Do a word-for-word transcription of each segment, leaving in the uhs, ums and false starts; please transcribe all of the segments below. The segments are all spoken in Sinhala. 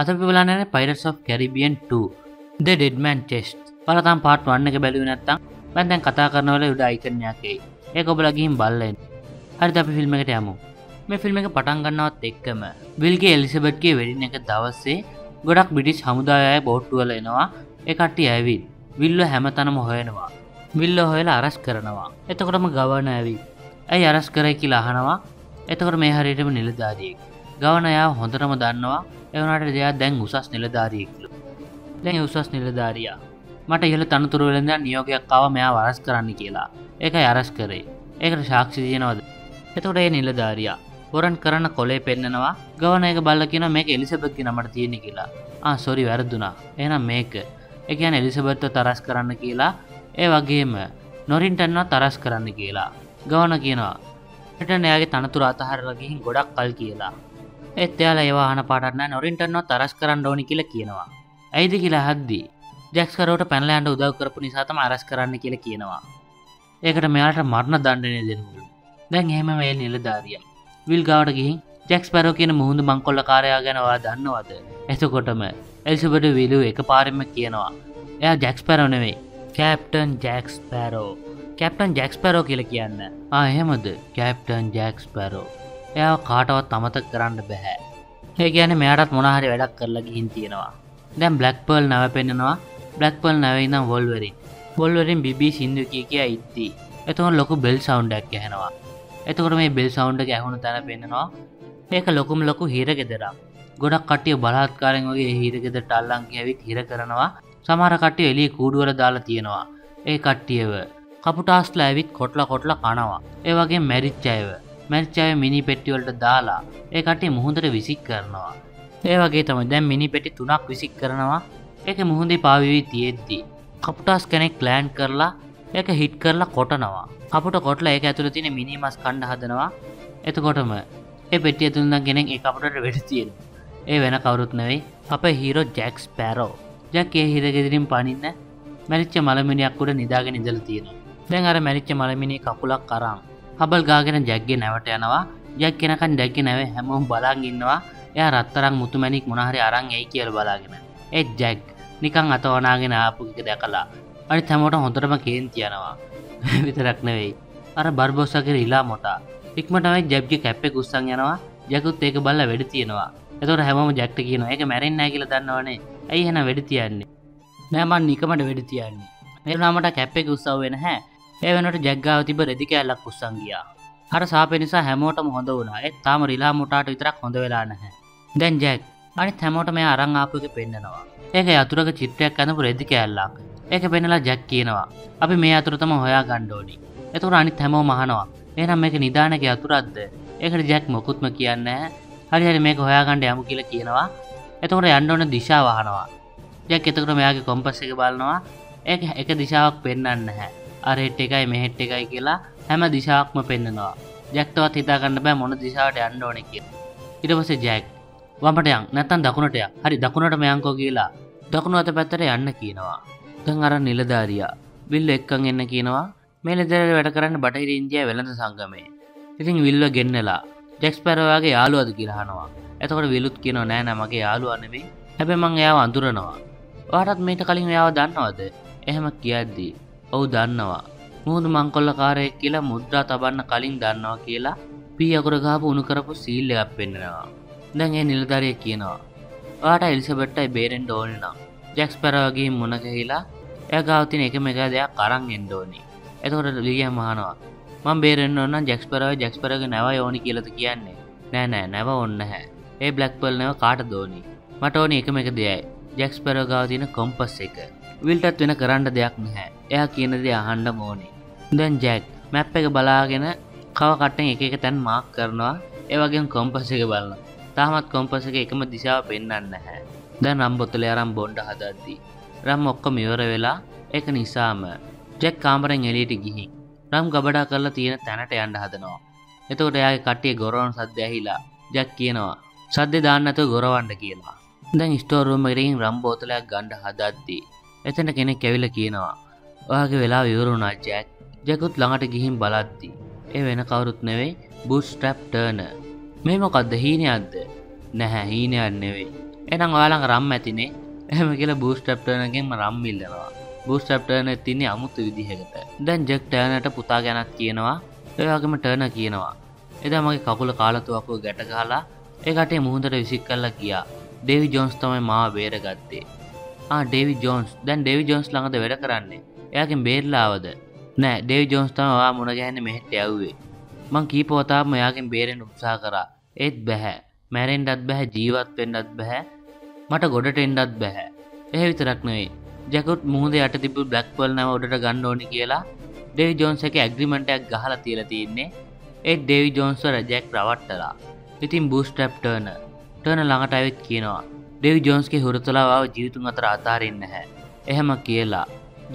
අද අපි බලන්නේ Pirates of Caribbean two The Dead Man's Chest. ඔයාලා තාම part one එක බැලුවේ නැත්නම් මම දැන් කතා කරන වෙලාවේ උඩ icon එකක් එයි. ඒක ඔබලා ගිහින් බලලා එන්න. හරිද අපි film එකට යමු. මේ film එක පටන් ගන්නවත් එක්කම Will ගේ Elizabeth ගේ wedding එක දවසේ ගොඩක් British හමුදාව අය බෝට්ටු වල එනවා. ඒ කට්ටිය ඇවිත් Will ව හැමතැනම හොයනවා. Will ව හොයලා අරස් කරනවා. එතකොටම ගවන ඇවිත් ඇයි අරස් කරයි කියලා අහනවා. එතකොට මේ හරියටම නිලධාරියෙක්. ගවන අය හොඳටම දන්නවා එවනට දෙයක් දැන් උසස් නිලධාරියෙක් කියලා. දැන් උසස් නිලධාරියා මට ඉහළ තනතුරු වල ඉඳන් නියෝගයක් ආවා මෙයා වරස් කරන්න කියලා. ඒකයි අරස් කරේ. ඒකට සාක්ෂි දෙනවද? එතකොට ඒ නිලධාරියා වරන් කරන කොලේ පෙන්නනවා. ගවණයක බල්ලා කියනවා මේක එලිසබෙත් ගේ නමට තියෙන්නේ කියලා. ආ සෝරි වැරදුනා. එහෙනම් මේක. ඒ කියන්නේ එලිසබෙත්ව තරස් කරන්න කියලා. ඒ වගේම නොරින්ටන්ව තරස් කරන්න කියලා. ගවණ කියනවා රින්ටන් එයාගේ තනතුරු අතහරලා ගිහින් ගොඩක් කල් කියලා. ඒත් එයාලා ඒව අහන පාටක් නැහැ නොරින්ටන්ව තරස් කරන්න ඕනි කියලා කියනවා. ඇයිද කියලා හද්දි ජැක් ස්පැරෝට පැනලා යන්න උදව් කරපු නිසා තමයි අරස් කරන්න කියලා කියනවා. ඒකට මෙයාට මරණ දඬුවම දෙන්නු. දැන් එහෙම මේ නිලධාරියා විල් ගාවට ගිහින් ජැක් ස්පැරෝ කියන මුහුදු මංකොල්ලකාරයා ගැන ඔයා දන්නවද? එතකොටම එලිසබෙත් විලු එකපාරෙම කියනවා. එයා ජැක් ස්පැරෝ නෙමෙයි. Captain Jack Sparrow. Captain Jack Sparrow කියලා කියන්න. ආ එහෙමද? Captain Jack Sparrow. එයා කාටවත් අමතක කරන්න බෑ. ඒ කියන්නේ මෙයාටත් මොන හරි වැඩක් කරලා ගිහින් තියෙනවා. දැන් Black Pearl නව පෙන්නනවා. Black Pearl නවේ ඉඳන් Volweri. Volweri බිබී සින්දු කිය කිය ඉද්දි. එතකොට ලොකු bell sound එකක් ඇහෙනවා. එතකොට මේ bell sound එක ඇහුණු තැන පෙන්නනවා. මේක ලොකුම ලොකු හිර ගෙදරක්. ගොඩක් කට්ටිය බලහත්කාරයෙන් වගේ හිර ගෙදරට අල්ලන් ගියවිත් හිර කරනවා. සමහර කට්ටිය එළියේ කූඩු වල දාලා තියෙනවා. ඒ කට්ටියව කපුටාස්ලා ඇවිත් කොටලා කොටලා කනවා. ඒ වගේ මැරිච්ච අයව මැරිච්චාවේ මිනි පෙට්ටි වලට දාලා ඒ කට්ටිය මුහුදට විසික් කරනවා. ඒ වගේ තමයි දැන් මිනි පෙට්ටි තුනක් විසික් කරනවා. ඒක මුහුදේ පාවිවි තියෙද්දි කපුටාස් කෙනෙක් ලෑන්ඩ් කරලා ඒක හිට් කරලා කොටනවා. කපුට කොටලා ඒක ඇතුලේ තියෙන මිනි මස් කණ්ඩ හදනවා. එතකොටම ඒ පෙට්ටිය තුලින් නම් කෙනෙක් ඒ කපුටට වෙඩි තියනවා. ඒ වෙන කවුරුත් නෙවෙයි අපේ හීරෝ ජැක් ස්පැරෝ. ජැක් ඒ හීර ගෙදරින් පනින්න මැරිච්ච මලමිනියක් උඩ නිදාගෙන ඉඳලා තියෙනවා. දැන් අර මැරිච්ච මලමිනිය කකුලක් අරන් හබල් ගාගෙන ජැක්ගේ නැවට යනවා. ජැක් කෙනකන් ජැක්ගේ නැවේ හැමෝම බලන් ඉන්නවා. එයා රත්තරන් මුතුමැණික් මොන හරි අරන් එයි කියලා බලාගෙන. ඒ ජැක් නිකන් අත වනාගෙන ආපු එක දැකලා අනිත් හැමෝට හොඳටම කේන්ති යනවා. විතරක් නෙවෙයි. අර බර්බොසාගේ රිලා මොටා ඉක්මනටම ජැක්ගේ කැප් එක උස්සන් යනවා. ජැකුත් ඒක බලලා වෙඩි තියනවා. එතකොට හැමෝම ජැක්ට කියනවා ඒක මැරෙන්නේ නැහැ කියලා දන්නවනේ. ඇයි එහෙනම් වෙඩි තියන්නේ? නෑ මං නිකමඩ වෙඩි තියන්නේ. මේ නාමට කැප් එක උස්සවෙන්නේ නැහැ. ඒ වෙනකොට ජැක් ගාව තිබ්බ රෙදි කෑල්ලක් උස්සන් ගියා. අර සාපේ නිසා හැමෝටම හොඳ වුණා. ඒත් තාම රිලා මුටාට විතරක් හොඳ වෙලා නැහැ. දැන් ජැක් අනිත් හැමෝටම එයා අරන් ආපු එක පෙන්නනවා. ඒක යතුරුක චිත්‍රයක් අඳපු රෙදි කෑල්ලක්. ඒක පෙන්නලා ජැක් කියනවා අපි මේ යතුර තමයි හොයාගන්න ඕනි. ඒතකොට අනිත් හැමෝම අහනවා. එහෙනම් මේක නිදානක යතුරක්ද? ඒකට ජැක් මොකුත්ම කියන්නේ නැහැ. හරි හරි මේක හොයාගන්න යමු කියලා කියනවා. ඒතකොට යන්න ඕන දිශාව අහනවා. ජැක් එතකොට මෙයාගේ කොම්පස් එක බලනවා. ඒක එක දිශාවක් පෙන්වන්නේ නැහැ. අරහෙට් එකයි මෙහෙට් එකයි කියලා හැම දිශාවක්ම පෙන්නනවා. ජැක් තවත් හිතා ගන්න බෑ මොන දිශාවට යන්න ඕනේ කියලා. ඊට පස්සේ ජැක් වමට යන් නැත්නම් දකුණට යන්. හරි දකුණටම යන්කෝ කියලා දකුණු අත පැත්තට යන්න කියනවා. දැන් අර නිලධාරියා විල්ල එක්කන් එන්න කියනවා. මේ නිලධාරිය වැඩ කරන්නේ බටහිර ඉන්දියාවේ වෙළඳ සංගමේ. ඉතින් විල්ව ගෙන්නලා ජැක් ස්පැරෝගේ යාළුවාද කියලා අහනවා. එතකොට විලුත් කියනවා නෑ නෑ මගේ යාළුවා නෙමෙයි. හැබැයි මං එයාව අඳුරනවා. ඔයාටත් මේකට කලින් එයාව දන්නවද? එහෙම කියද්දී ඔව් දන්නවා. මුහුදු මංකොල්ලකාරයෙක් කියලා මුද්‍රා තබන්න කලින් දන්නවා කියලා පී අකුර ගහපු උණු කරපු සීල් එකක් පෙන්නනවා. දැන් ඒ නිලධාරිය කියනවා. "ඔයාට එලිසබෙත්ටයි බේරෙන්න ඕන නම් ජැක් ස්පැරෝගේ මුණ ගහලා එයා ගාව තියෙන එකම එක දෙයක් අරන් එන්න ඕනේ." එතකොට ලියම අහනවා. "මම බේරෙන්න ඕන නම් ජැක් ස්පැරෝයි ජැක් ස්පැරෝගේ නැවයි ඕනි කියලාද කියන්නේ?" "නෑ නෑ නැව ඕන නැහැ. ඒ බ්ලැක් පර්ල් නැව කාටද ඕනි? මට ඕනි එකම එක දෙයයි. ජැක් ස්පැරෝ ගාව තියෙන කොම්පස් එක. විල්ටත් වෙන කරන්න දෙයක් නැහැ. එයා කියන දේ අහන්න ඕනේ." දැන් ජැක් මැප් එක බලාගෙන කව කට්ටෙන් එක එක තැන් මාක් කරනවා. ඒ වගේම කොම්පස් එක බලනවා. තාමත් කොම්පස් එක එකම දිශාව පෙන්වන්නේ නැහැ. දැන් රම් බෝතලේ ආරම් බොණ්ඩ හදද්දී රම් ඔක්කොම ඉවර වෙලා ඒක නිසාම ජැක් කාමරෙන් එළියට ගිහින් රම් ගබඩා කරලා තියෙන තැනට යන්න හදනවා. එතකොට එයාගේ කට්ටිය ගොරවන සද්ද ඇහිලා ජැක් කියනවා සද්දේ දාන්න නැතුව ගොරවන්න කියලා. දැන් ස්ටෝර් රූම් එකකින් රම් බෝතලයක් ගන්න හදද්දී එතන කෙනෙක් ඇවිල්ලා කියනවා ඔයාගේ වෙලාව ඉවර වුණා ජැක්. ජැකුත් ළඟට ගිහින් බලද්දි ඒ වෙන කවුරුත් නෙවෙයි බූට් ස්ට්‍රැප් ටර්නර්. මේ මොකද්ද හීනයක්ද? නැහැ හීනයක් නෙවෙයි. එහෙනම් ඔයාලඟ RAM ඇතිනේ. එහෙම කියලා බූස්ට් ට්‍රැප් ටර්නගෙන් RAM ඉල්ලනවා. බූස්ට් ට්‍රැප් ටර්න තියෙන්නේ අමුතු විදිහකට. දැන් ජැක් ටර්නට පුතා ගැනත් කියනවා. ඒ වගේම ටර්න කියනවා. එදා මගේ කකුල කාලතුවක්කුව ගැට ගහලා ඒ ගැටේ මුහුදට විසික් කරලා ගියා. ඩේවි ජෝන්ස් තමයි මාව බේරගත්තේ. ආ ඩේවි ජෝන්ස්. දැන් ඩේවි ජෝන්ස් ළඟද වැඩ කරන්නේ. එයාගෙන් බේරලා ආවද? නෑ ඩේවි ජෝන්ස් තමයි ඔයා මුණ ගැහෙන්නේ මෙහෙට යව්වේ. මං කීප වතාවක්ම එයාගෙන් බේරෙන්න උත්සාහ කරා. ඒත් බෑ. මැරෙන්නත් බෑ, ජීවත් වෙන්නත් බෑ. මට ගොඩට එන්නත් බෑ. එහෙ විතරක් නෙවෙයි. ජැකුත් මුහුදේ යට තිබු බ්ලැක් පර්ල් නම උඩට ගන්න ඕනි කියලා ඩේවි ජෝන්ස් එකේ ඇග්‍රීමන්ට් එකක් ගහලා තියලා තින්නේ. ඒත් ඩේවි ජෝන්ස් රජෙක් රවට්ටලා. ඉතින් බූස්ට් ට්‍රැප් ටර්න ටර්න ළඟට ආවෙත් කියනවා ඩේවි ජෝන්ස්ගේ හොරතලාව ජීවිතුන් අතර අතාරින්න නැහැ. එහෙම කියලා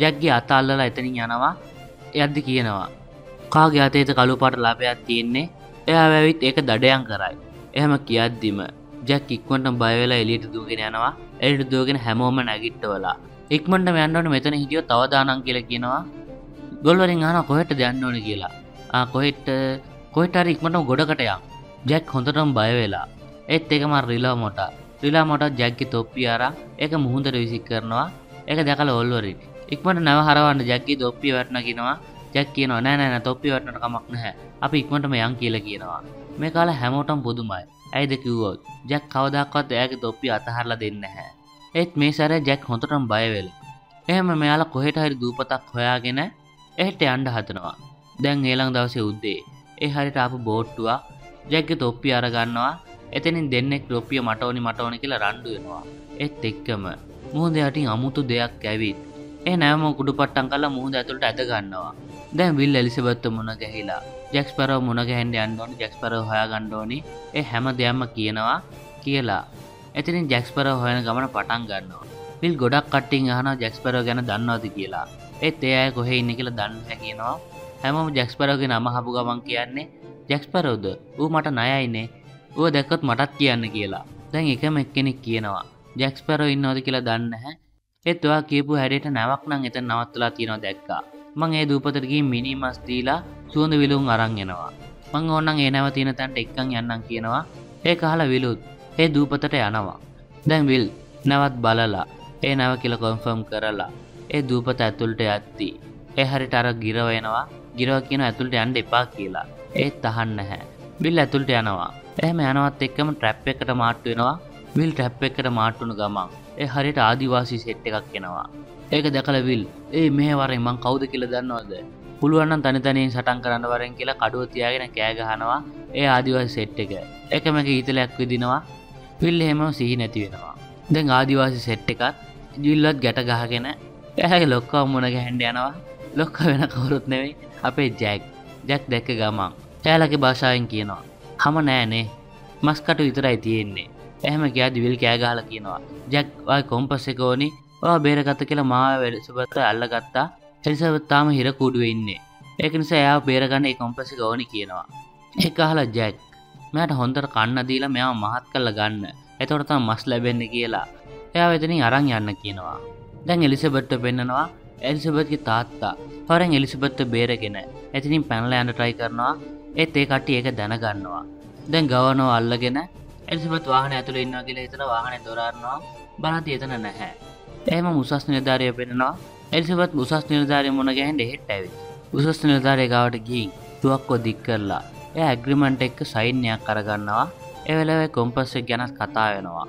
ජැක්ගේ අත අල්ලලා එතනින් යනවා. යද්දි කියනවා කාගේ අතේද කළු පාට ලාපයක් තියෙන්නේ? එයා වැවිත් ඒක දඩයන් කරයි. එහෙම කියද්දිම ජැක් ඉක්මනටම බය වෙලා එළියට දුවගෙන යනවා. එළියට දුවගෙන හැමෝම නැගිට්ටවලා ඉක්මනටම යන්න ඕනේ මෙතන හිටියොත් අවදානම් කියලා කියනවා. ගොල්වරින් අහනවා කොහෙටද යන්න ඕනේ කියලා. ආ කොහෙට කොයිටරි ඉක්මනටම ගොඩකට යන්න. ජැක් හොඳටම බය වෙලා. ඒත් ඒක මා රිලා මොටා. රිලා මොටා ජැක්ගේ තොප්පිය අරන් ඒක මුහුදට විසික් කරනවා. ඒක දැකලා ඕල්වරි ඉක්මනට නැව හරවන්න ජැක්ගේ තොප්පිය වටනවා කියනවා. ජැක් කියනවා නෑ නෑ නෑ තොප්පිය වටනට කමක් නැහැ. අපි ඉක්මනටම යන් කියලා කියනවා. මේ කාලේ හැමෝටම පුදුමයි. ඇයිද කිව්වොත් ජැක් කවදාකවත් එයාගේ තොප්පිය අතහරලා දෙන්නේ නැහැ. ඒත් මේ සැරේ ජැක් හොඳටම බය වෙලා. එහෙම මෙයාලා කොහෙට හරි දූපතක් හොයාගෙන එහෙට යන්න හදනවා. දැන් ඊළඟ දවසේ උදේ ඒ හරියට ආපු බෝට්ටුවක් ජැක්ගේ තොප්පිය අරගන්නවා. එතනින් දෙන්නෙක් තොප්පිය මට ඕනි මට ඕනි කියලා රණ්ඩු වෙනවා. ඒත් එක්කම මුහුද යටින් අමුතු දෙයක් ඇවිත් ඒ නැවම කුඩුපට්ටම් කරලා මුහුද ඇතුළට ඇද ගන්නවා. දැන් විල් එලිසබෙත් මුණ ගැහිලා ජැක් ස්පැරෝ මුණ ගැහෙන්න යන්න ඕනි, ජැක් ස්පැරෝ හොයාගන්න ඕනි. ඒ හැම දෙයක්ම කියනවා කියලා. එතනින් ජැක් ස්පැරෝ හොයන ගමන පටන් ගන්නවා. විල් ගොඩක් කට්ටින් අහනවා ජැක් ස්පැරෝ ගැන දන්නවද කියලා. ඒත් ඒ අය කොහේ ඉන්නේ කියලා දන්නේ නැහැ කියනවා. හැමෝම ජැක් ස්පැරෝගේ නම අහපු ගමන් කියන්නේ ජැක් ස්පැරෝද? ඌ මට ණයයිනේ. ඌ දැක්කොත් මටත් කියන්න කියලා. දැන් එකම එක්කෙනෙක් කියනවා ජැක් ස්පැරෝ ඉන්නවද කියලා දන්නේ නැහැ. ඒත් ඔයා කියපු හැඩයට නැවක් නම් එතන නවත්තලා තියනවා දැක්කා. මං ඒ දූපතට ගිහින් මිනි මස් දීලා සුවඳ විලවුන් අරන් එනවා. මං ඕනනම් ඒ නැව තියෙන තැනට එක්කන් යන්නම් කියනවා. ඒක අහලා විලුත් ඒ දූපතට යනවා. දැන් විල් නැවත් බලලා ඒ නැව කියලා කන්ෆර්ම් කරලා ඒ දූපත ඇතුළට යද්දී ඒ හැරෙට අර ගිරව එනවා. ගිරව කියන ඇතුළට යන්න එපා කියලා. ඒත් අහන්න නැහැ. විල් ඇතුළට යනවා. එහෙම යනවත් එක්කම ට්‍රැප් එකට මාට්ටු වෙනවා. විල් ට්‍රැප් එකට මාට්ටු වුණු ගමන් ඒ හරියට ආදිවාසී සෙට් එකක් එනවා. ඒක දැකලා විල් "ඒ මෙහෙ වරෙන් මං කවුද කියලා දන්නවද? පුළුවන් නම් තනි තනියෙන් සටන් කරන්න වරෙන්" කියලා කඩුව තියාගෙන කෑ ගහනවා. ඒ ආදිවාසී සෙට් එක. ඒකම එක ඊතලයක් විදිනවා. විල් එහෙම සිහි නැති වෙනවා. දැන් ආදිවාසී සෙට් එකත් ජිල්වත් ගැට ගහගෙන එයාගේ ලොක්කව මුණ ගැහෙන්න යනවා. ලොක්ක වෙන කවුරුත් නෙවෙයි අපේ ජැක්. ජැක් දැක්ක ගමන් එයාලගේ භාෂාවෙන් කියනවා "හම නෑනේ, මස්කටු විතරයි තියෙන්නේ." එහෙම කියද්දි විල් කෑ ගහලා කියනවා "ජැක්, ඔය කොම්පස් එක ඕනි. ඔයා බේරගත්ත කියලා මාව එලිසබෙත් අල්ලගත්තා. එලිසබෙත් තාම හිර කූඩුවේ ඉන්නේ. ඒක නිසා එයාව බේරගන්න ඒ කොම්පස් එක ඕනි" කියනවා. ඒක අහලා ජැක් "මෙයාට හොන්දර කන්න දීලා මෙයාව මහත් කරලා ගන්න. එතකොට තමයි මස් ලැබෙන්නේ" කියලා එයාව එතනින් අරන් යන්න කියනවා. දැන් එලිසබෙත්ට පෙන්නනවා එලිසබෙත්ගේ තාත්තා හොරෙන් එලිසබෙත්ව බේරගෙන එතනින් පැනලා යන්න try කරනවා. ඒත් ඒ කට්ටිය ඒක දැනගන්නවා. දැන් ගවනෝ අල්ලගෙන එලිසබෙත් වාහනේ ඇතුලේ ඉන්නවා කියලා හිතලා වාහනේ දොර අරනවා. බලද්දි එතන නැහැ. එහෙම උසස් නිලධාරිය පෙන්නනවා. එලිසබෙත් උසස් නිලධාරිය මුණ ගැහෙන්න එහෙට ඇවිත් උසස් නිලධාරිය ගාවට ගිහින් තුවක්කුව දික් කරලා එයා ඇග්‍රීමන්ට් එකක සයින් එකක් අරගන්නවා. ඒ වෙලාවේ කොම්පස් එක ගැන කතා වෙනවා.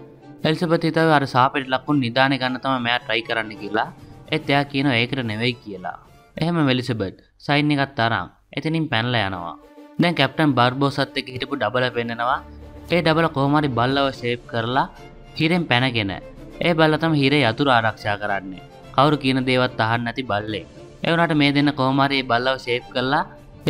එලිසබෙත් හිතුවා අර සාපේට ලකුණු නිදානේ ගන්න තමයි මෙයා try කරන්න කියලා. ඒත් එයා කියනවා ඒකට නෙවෙයි කියලා. එහෙම එලිසබෙත් සයින් එකක් තරම් එතනින් පැනලා යනවා. දැන් කැප්ටන් බර්බෝසත් එක්ක හිටපු ඩබල පෙන්නනවා. ඒ ඩබල කොහොම හරි බල්ලව ෂේප් කරලා හිරෙන් පැනගෙන ඒ බල්ලා තමයි හිරේ යතුරු ආරක්ෂා කරන්නේ. කවුරු කියන දේවත් අහන්න නැති බල්ලෙක්. ඒ වුණාට මේ දෙන්න කොහොම හරි ඒ බල්ලව ෂේප් කරලා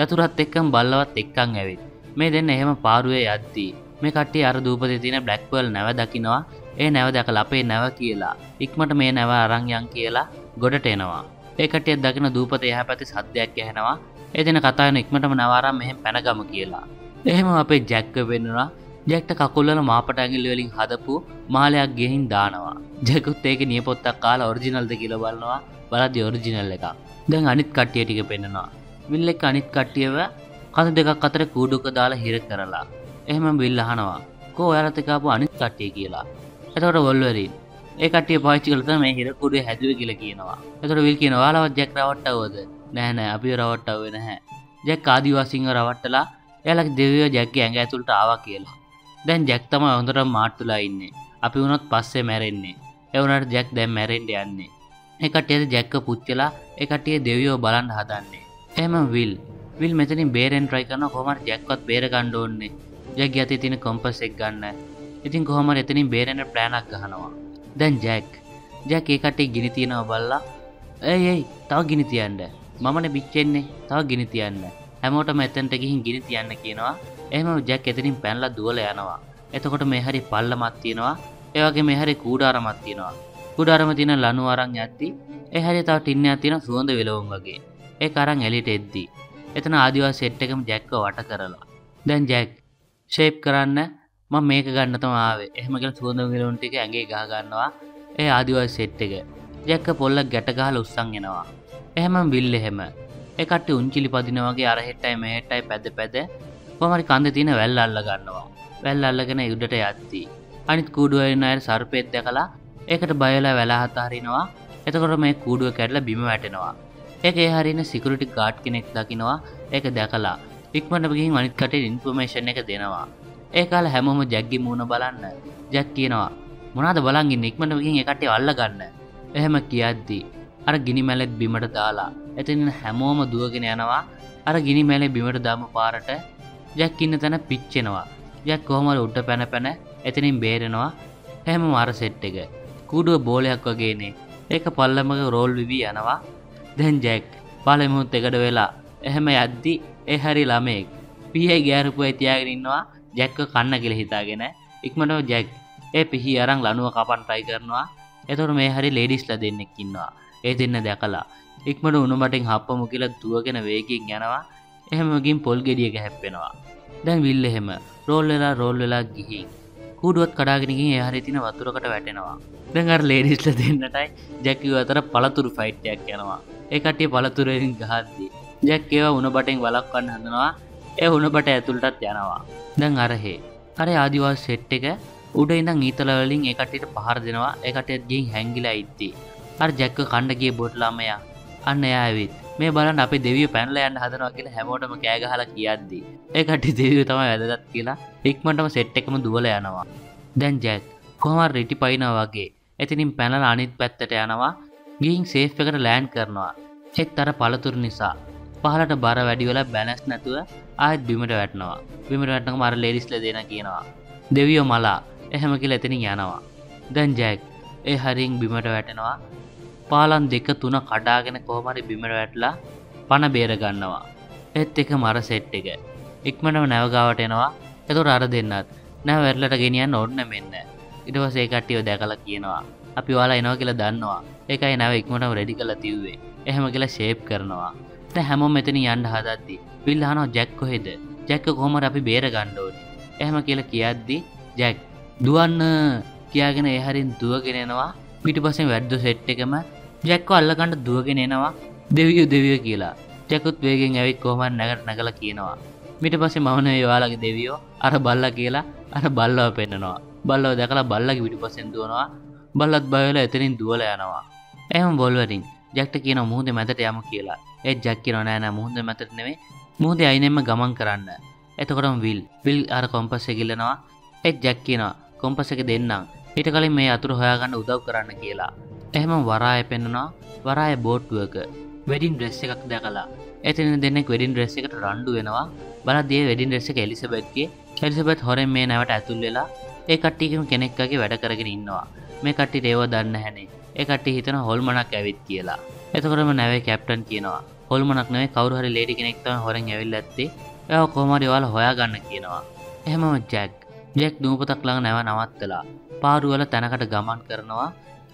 යතුරුත් එක්කම බල්ලවත් එක්කන් ඇවිත් මේ දෙන්න එහෙම පාරුවේ යද්දී මේ කට්ටිය අර දූපතේ තියෙන බ්ලැක් පර්ල් නැව දකින්නවා. ඒ නැව දැකලා අපේ නැව කියලා ඉක්මනට මේ නැව අරන් යන් කියලා ගොඩට එනවා. ඒ කට්ටිය දකින්න දූපතේ එහා පැත්තේ සද්දයක් ඇහෙනවා. එදින කතා වෙන ඉක්මනටම නවාරම් මෙහෙම පැනගම කියලා. එහෙම අපේ ජැක්ක වෙන්නවා. ජැක්ට කකුල් වල මාපට ඇඟිලි වලින් හදපු මාලයක් ගෙහින් දානවා. ජැකුත් ඒකේ නියපොත්තක් කාලා ඔරිජිනල්ද කියලා බලනවා. බලද්දි ඔරිජිනල් එකක්. දැන් අනිත් කට්ටිය ටික පෙන්නනවා. විල් එක අනිත් කට්ටියව කඳ දෙකක් අතර කූඩුවක දාලා හිර කරලා. එහෙම විල් අහනවා "කෝ ඔයාලත් එක්ක ආපු අනිත් කට්ටිය" කියලා. එතකොට වොල්වරි ඒ කට්ටිය පාවිච්චි කළා තමයි හිරකුඩේ හැදුවේ කියලා කියනවා. එතකොට විල් කියනවා "ඔයාලවත් ජැක් රවට්ටවද?" "නෑ නෑ අපිව රවට්ටවුවේ නැහැ. ජැක් ආදිවාසීන්ව රවට්ටලා එයාලගේ දෙවියෝ ජැක්ගේ ඇඟ ඇතුළට ආවා කියලා. දැන් ජැක් තමයි හොඳටම මාට්ටුලා ඉන්නේ. අපි වුණත් පස්සේ මැරෙන්නේ. ඒ වුණාට ජැක් දැන් මැරෙන්න යන්නේ." ඒ කට්ටියද ජැක්ව පුච්චලා ඒ කට්ටිය දෙවියෝ බලන්න හදන්නේ. එහෙම විල් විල් මෙතනින් බේරෙන් try කරනවා කොහොමද ජැක්වත් බේර ගන්න ඕනේ. ජැක් යතේ තියෙන කම්පස් එක ගන්න. ඉතින් කොහොමද එතනින් බේරෙන්න plan එකක් ගහනවා. දැන් ජැක් ජැක් ඒ කට්ටිය ගිනි තියනවා බලලා "එයි එයි තව ගිනි තියන්න. මමනේ පිච්චෙන්නේ. තව ගිනි තියන්න. හැමෝටම එතනට ගිහින් ගිනි තියන්න" කියනවා. එහෙම ජැක් එතනින් පැනලා දුවලා යනවා. එතකොට මේ හැරි පල්ලමක් තියෙනවා. ඒ වගේ මේ හැරි කූඩාරමක් තියෙනවා. කූඩාරම තියෙන ලණු අරන් යද්දි ඒ හැරි තව ටින් එකක් තියෙන සුවඳ විලවුන් වගේ. ඒක අරන් එළියට එද්දි එතන ආදිවාසී සෙට් එකම ජැක්ව වට කරලා. දැන් ජැක් ෂේප් කරන්න මම මේක ගන්න තමයි ආවේ. එහෙම කියලා සුවඳ ගිලුන් ටික ඇඟේ ගහ ගන්නවා. ඒ ආදිවාසී සෙට් එක. ජැක්ක පොල්ලක් ගැට ගහලා උස්සන් එනවා. එහෙමම විල් එහෙම. ඒ කට්ටිය උන්චිලි පදින වගේ අර හෙට්ටයි මෙහෙට්ටයි පැද පැද කොහමරි කන්දේ තියෙන වැල් අල්ල ගන්නවා. වැල් අල්ලගෙන උඩට යද්දි අනිත් කූඩුවේ ඉන්න අය සර්පෙත් දැකලා ඒකට බය වෙලා වැලා හතරිනවා. එතකොට මේ කූඩුව කැඩලා බිම වැටෙනවා. ඒකේ හරින සිකියුරිටි ගාඩ් කෙනෙක් දකින්නවා. ඒක දැකලා ඉක්මනට ගිහින් අනිත් කටේ ඉන්ෆර්මේෂන් එක දෙනවා. ඒ කාලේ හැමෝම ජැක්ගේ මූණ බලන්න. ජැක් කියනවා "මොනවාද බලන් ඉන්නේ? ඉක්මනට ගිහින් ඒ කට්ටිය අල්ල ගන්න." එහෙම කියද්දි අර ගිනි මැලෙත් බිමට දාලා එතනින් හැමෝම දුවගෙන යනවා. අර ගිනි මැලේ බිමට දාපු පාරට ජැක් ඉන්න තැන පිච්චෙනවා. ජැක් කොහොම හරි උඩ පැන පැන එතනින් බේරෙනවා. හැමෝම අර සෙට් එක. කූඩුව බෝලයක් වගේනේ. ඒක පල්ලමක රෝල් විවි යනවා. දැන් ජැක් පළමුත් එකට වෙලා එහෙම යද්දි ඒ හැරි ළමෙක් පීහි ගෑරුපුවේ තියාගෙන ඉන්නවා. ජැක්ව කන්න කියලා හිතාගෙන ඉක්මනට ජැක් ඒ පිහි අරන් ලණුව කපන්න try කරනවා. එතකොට මේ හැරි ලේඩිස්ලා දෙන්නෙක් ඉන්නවා. ඒ දෙන්න දැකලා ඉක්මනට උණු මටින් හප්පමු කියලා දුවගෙන වේගයෙන් යනවා. එහෙම ගින් පොල් ගෙඩියක හැප්පෙනවා. දැන් විල් එහෙම රෝල් වෙලා රෝල් වෙලා ගිහින් කූඩුවත් කඩාගෙන ගිහින් ඒ හැරි තියෙන වතුරකට වැටෙනවා. දැන් අර ලේඩිස්ලා දෙන්නටයි ජැක් ඊව අතර පළතුරු ෆයිට් එකක් යනවා. ඒ කට්ටිය පළතුරු වලින් ගහද්දි ජැක් ඒවා උණු බටෙන් වලක්වන්න හදනවා. ඒ උණු බට ඇතුළටත් යනවා. දැන් අරහේ අර ආදිවාසී සෙට් එක උඩ ඉඳන් ඊතල වලින් ඒ කට්ටියට පහර දෙනවා. ඒ කට්ටියත් ගිහින් හැංගිලා ඉද්දි අර ජැක්ව කණ්ඩ ගිය බොඩ් ළමයා අන්න එයා ඇවිත් "මේ බලන්න අපේ දෙවියෝ පැනලා යන්න හදනවා" කියලා හැමෝටම කෑ ගහලා කියද්දි ඒ කට්ටිය දෙවියෝ තමයි වැදගත් කියලා ඉක්මනටම සෙට් එකම දුවලා යනවා. දැන් ජැක් කොහොම හරි රිටි පයින්නවා වගේ එතනින් පැනලා අනිත් පැත්තට යනවා. ගිහින් සේෆ් එකට ලෑන්ඩ් කරනවා. ඒත් අර පළතුරු නිසා පහලට බර වැඩි වෙලා බැලන්ස් නැතුව ආයෙත් බිමට වැටෙනවා. බිමට වැටෙනකම අර ලේඩිස්ලා දෙන කියනවා "දෙවියෝ මලා" එහෙම කියලා එතනින් යනවා. දැන් ජැක් ඒ හරින් බිමට වැටෙනවා. පාලම් දෙක තුන කඩාගෙන කොහොම හරි බිමට වැටලා පණ බේර ගන්නවා. ඒත් එක මර සෙට් එක ඉක්මනම නැව ගාවට එනවා. ඒතොර අර දෙන්නත් නැව වැරළට ගෙනියන්න ඕනේ මෙන්න. ඊට පස්සේ ඒ කට්ටිය දැකලා කියනවා "අපි ඔයාලා එනවා කියලා දන්නවා. ඒකයි නැව ඉක්මනම රෙඩි කරලා තියුවේ" එහෙම කියලා ෂේප් කරනවා. හැමෝම මෙතන යන්න හදද්දි විල් අහනවා "ජැක් කොහෙද? ජැක්ව කොහොම හරි අපි බේර ගන්න ඕනේ" එහෙම කියලා කියද්දි ජැක් "දුවන්න" කියාගෙන ඒ හැරින් දුවගෙන එනවා. පිටිපස්සෙන් වැද්දෝ සෙට් එකම ජැක්ව අල්ලගන්න දුවගෙන එනවා. "දෙවියෝ දෙවියෝ" කියලා ජැකුත් වේගෙන් ඇවිත් කොහොම හරි නැගට නැගලා කියනවා. ඊට පස්සේ "මම නෙවෙයි ඔයාලගේ දෙවියෝ අර බල්ලා" කියලා අර බල්ලව පෙන්නනවා. බල්ලව දැකලා බල්ලාගේ පිටිපස්සෙන් දුවනවා. බල්ලත් බය වෙලා එතනින් දුවලා යනවා. එහෙම වොල්වරින් ජැක්ට කියනවා "මුහුදේ මැදට යමු" කියලා. ඒ ජැක් කියනවා "නෑ නෑ මුහුදේ මැදට නෙමෙයි. මුහුදේ අයිනෙම ගමන් කරන්න." එතකොටම විල් විල් අර කොම්පස් එක ගිලනවා. ඒ ජැක් කියනවා "කොම්පස් එක දෙන්නම්. ඊට කලින් මේ අතුරු හොයාගන්න උදව් කරන්න" කියලා. එහෙම වරාය පෙන්නනවා. වරාය බෝට්ටුවක වෙඩින් ඩ්‍රෙස් එකක් දැකලා එතන දෙන්නෙක් වෙඩින් ඩ්‍රෙස් එකට රණ්ඩු වෙනවා. බලද්දී ඒ වෙඩින් ඩ්‍රෙස් එක එලිසබෙත්ගේ. එලිසබෙත් හොරෙන් මේ නැවට ඇතුල් වෙලා ඒ කට්ටියකම කෙනෙක් වගේ වැඩ කරගෙන ඉන්නවා. මේ කට්ටියට ඒව දන්න හැනේ. ඒ කට්ටිය හිතන හොල්මනක් ඇවිත් කියලා. එතකොටම නැවේ කැප්ටන් කියනවා "හොල්මනක් නෙවෙයි කවුරු හරි ලේඩි කෙනෙක් තමයි හොරෙන් ඇවිල්ලා ඇත්තේ. එයා කොහොම හරි ඔයාලා හොයාගන්න" කියනවා. එහෙමම ජැක් ජැක් දූපතක් ළඟ නැව නවත්තලා පාරුවල තැනකට ගමන් කරනවා.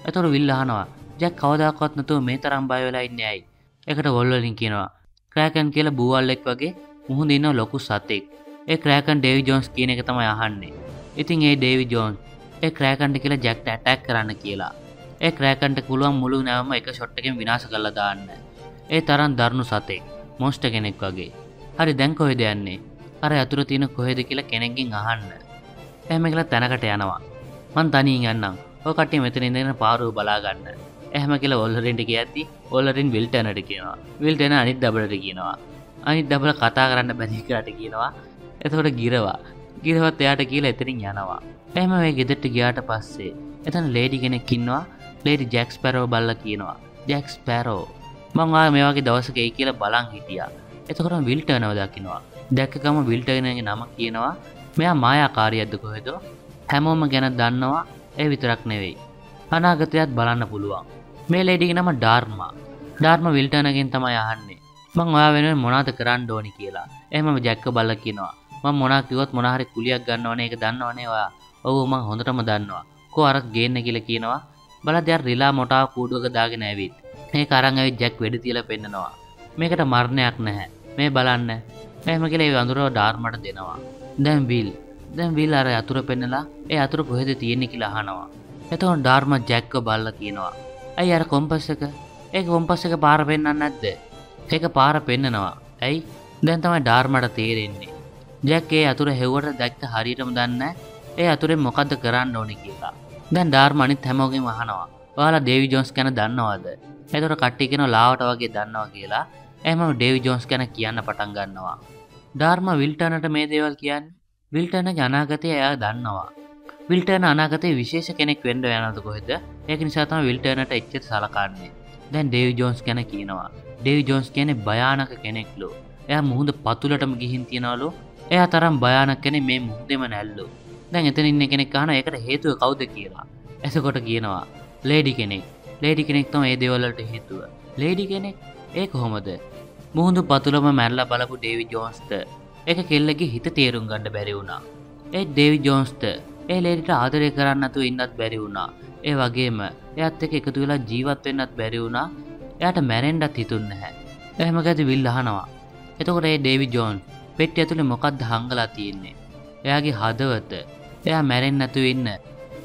එතකොට විල් අහනවා "ජැක් කවදාකවත් නැතුව මේ තරම් බය වෙලා ඉන්නේ ඇයි?" ඒකට වොල්වරින් කියනවා "ක්‍රෑකන් කියලා බූවල්ෙක් වගේ මුහුදේ ඉන්න ලොකු සතෙක්. ඒ ක්‍රෑකන් ඩේවි ජෝන්ස් කියන එක තමයි අහන්නේ. ඉතින් ඒ ඩේවි ජෝන්ස් ඒ ක්‍රෑකන්ට කියලා ජැක්ට ඇටැක් කරන්න" කියලා. ඒ ක්‍රෑකන්ට පුළුවන් මුළු නැවම එක ෂොට් එකෙන් විනාශ කරලා දාන්න. ඒ තරම් දරුණු සතෙක් මොන්ස්ටර් කෙනෙක් වගේ. "හරි දැන් කොහෙද යන්නේ? අර යතුරු තියෙන කොහෙද කියලා කෙනෙක්ගෙන් අහන්න" එහෙම කියලා තැනකට යනවා. මන් තනියෙන් යන්නම්. ඔය කට්ටිය මෙතන ඉඳගෙන පාරුව බලා ගන්න. එහෙම කියලා වොල්වරින්ට කියද්දි වොල්වරින් විල්ටනට කියනවා. විල්ටන අනිත් ඩබලට කියනවා. අනිත් ඩබල කතා කරන්න බැරි කාට කියනවා. එතකොට ගිරවා. ගිරවත් එයාට කියලා එතනින් යනවා. එහෙම මේ ගෙදරට ගියාට පස්සේ එතන ලේඩි කෙනෙක් ඉන්නවා. ලේඩි ජැක් ස්පැරෝ බල්ලා කියනවා. ජැක් ස්පැරෝ මං ආ මේ වගේ දවසක එයි කියලා බලන් හිටියා. එතකොටම විල්ටනව දකින්නවා. දැක්ක ගම විල්ටනගේ නම කියනවා. මෙයා මායාකාරියක්ද කොහෙද? හැමෝම ගැන දන්නවා. ඒ විතරක් නෙවෙයි. අනාගතයත් බලන්න පුළුවන්. මේ ලේඩිගේ නම ඩාර්මා. ඩාර්මා විල්ටනගෙන් තමයි අහන්නේ. මං ඔයා වෙනුවෙන් මොනවද කරන්න ඕනි කියලා. එහෙමම ජැක්ක බල්ලා කියනවා. මම මොනා කිව්වත් මොනා හරි කුලියක් ගන්න ඕනේ ඒක දන්නවනේ ඔයා. ඔව් මං හොඳටම දන්නවා. කෝ අරක් ගේන්න කියලා කියනවා. බලද්දී අර රිලා මොටාව කූඩුවක දාගෙන ඇවිත්. මේක අරන් ඇවිත් ජැක් වෙඩි තියලා පෙන්නනවා. මේකට මරණයක් නැහැ. මේ බලන්න. එහෙම කියලා ඒ වඳුරව ඩාර්මාට දෙනවා. දැන් විල් දැන් විල් අර යතුර පෙන්නලා ඒ යතුර කොහෙද තියෙන්නේ කියලා අහනවා. එතකොට ඩාර්මා ජැක්ව බලලා කියනවා. "ඇයි අර කොම්පස් එක? ඒක කොම්පස් එක පාර පෙන්නන්නේ නැද්ද?" "ඒක පාර පෙන්නනවා." "ඇයි?" දැන් තමයි ඩාර්මාට තේරෙන්නේ. ජැක් ඒ යතුර හෙව්වට දැක්ක හරියටම දන්නේ ඒ යතුරෙන් මොකද්ද කරන්න ඕනේ කියලා. දැන් ඩාර්මා අනිත් හැමෝගෙම අහනවා. "ඔයාලා ඩේවි ජෝන්ස් ගැන දන්නවද?" එතකොට කට්ටිය කියනවා "ලාවට වගේ දන්නවා" කියලා. එහෙමම ඩේවි ජෝන්ස් ගැන කියන්න පටන් ගන්නවා. ඩාර්මා විල්ටනට මේ දේවල් කියන්නේ. විල්ටනගේ අනාගතය එයා දන්නවා. විල්ටන අනාගතයේ විශේෂ කෙනෙක් වෙන්න යනවද කොහෙද? ඒක නිසා තමයි විල්ටනට එච්චර සලකන්නේ. දැන් ඩේවි ජෝන්ස් ගැන කියනවා. ඩේවි ජෝන්ස් කියන්නේ භයානක කෙනෙක්ලු. එයා මුහුද පතුලටම ගිහින් තියනවලු. එයා තරම් භයානක කෙනෙක් මේ මුහුදේම නැල්ලු. දැන් එතන ඉන්න කෙනෙක් අහනවා ඒකට හේතුව කවුද කියලා. එතකොට කියනවා ලේඩි කෙනෙක්. ලේඩි කෙනෙක් තමයි මේ දේවල් වලට හේතුව. ලේඩි කෙනෙක්? ඒ කොහොමද? මුහුදු පතුලම මැරලා බලපු ඩේවි ජෝන්ස්ට ඒක කෙල්ලගේ හිත තේරුම් ගන්න බැරි වුණා. ඒ ඩේවි ජෝන්ස්ට ඒ ලේඩිට ආදරය කරන්න නැතුව ඉන්නත් බැරි වුණා. ඒ වගේම එයාත් එක්ක එකතු වෙලා ජීවත් වෙන්නත් බැරි වුණා. එයාට මැරෙන්නත් හිතුන්නේ නැහැ. එහෙම ගැති විල් අහනවා. එතකොට ඒ ඩේවි ජෝන් පෙට්ටිය ඇතුලේ මොකක්ද හංගලා තියෙන්නේ? එයාගේ හදවත. එයා මැරෙන්න නැතුව ඉන්න.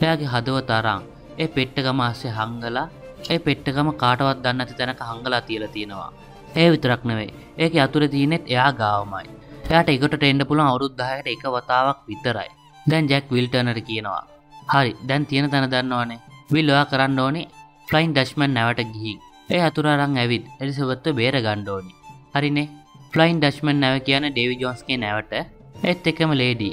එයාගේ හදවත අරන් ඒ පෙට්ටගම ආස්සේ හංගලා ඒ පෙට්ටගම කාටවත් දන්නේ නැති තැනක හංගලා තියලා තියෙනවා. ඒ විතරක් නෙවෙයි. ඒක යතුර තියෙනෙත් එයා ගාවමයි. එයාට එකටට එන්න පුළුවන් අවුරුදු දහයකට එක වතාවක් විතරයි. දැන් ජැක් විල්ටනට කියනවා. "හරි, දැන් තියෙන තැන දන්නවනේ. විල් ඔයා කරන්න ඕනේ ෆ්ලයින් ඩැෂ්මන් නැවට ගිහින්. ඒ යතුර අරන් ඇවිත් එලිසබෙත්ව බේර ගන්න ඕනේ. හරිනේ. ෆ්ලයින් ඩැෂ්මන් නැව කියන්නේ ඩේවි ජෝන්ස්ගේ නැවට. ඒත් එකම ලේඩි.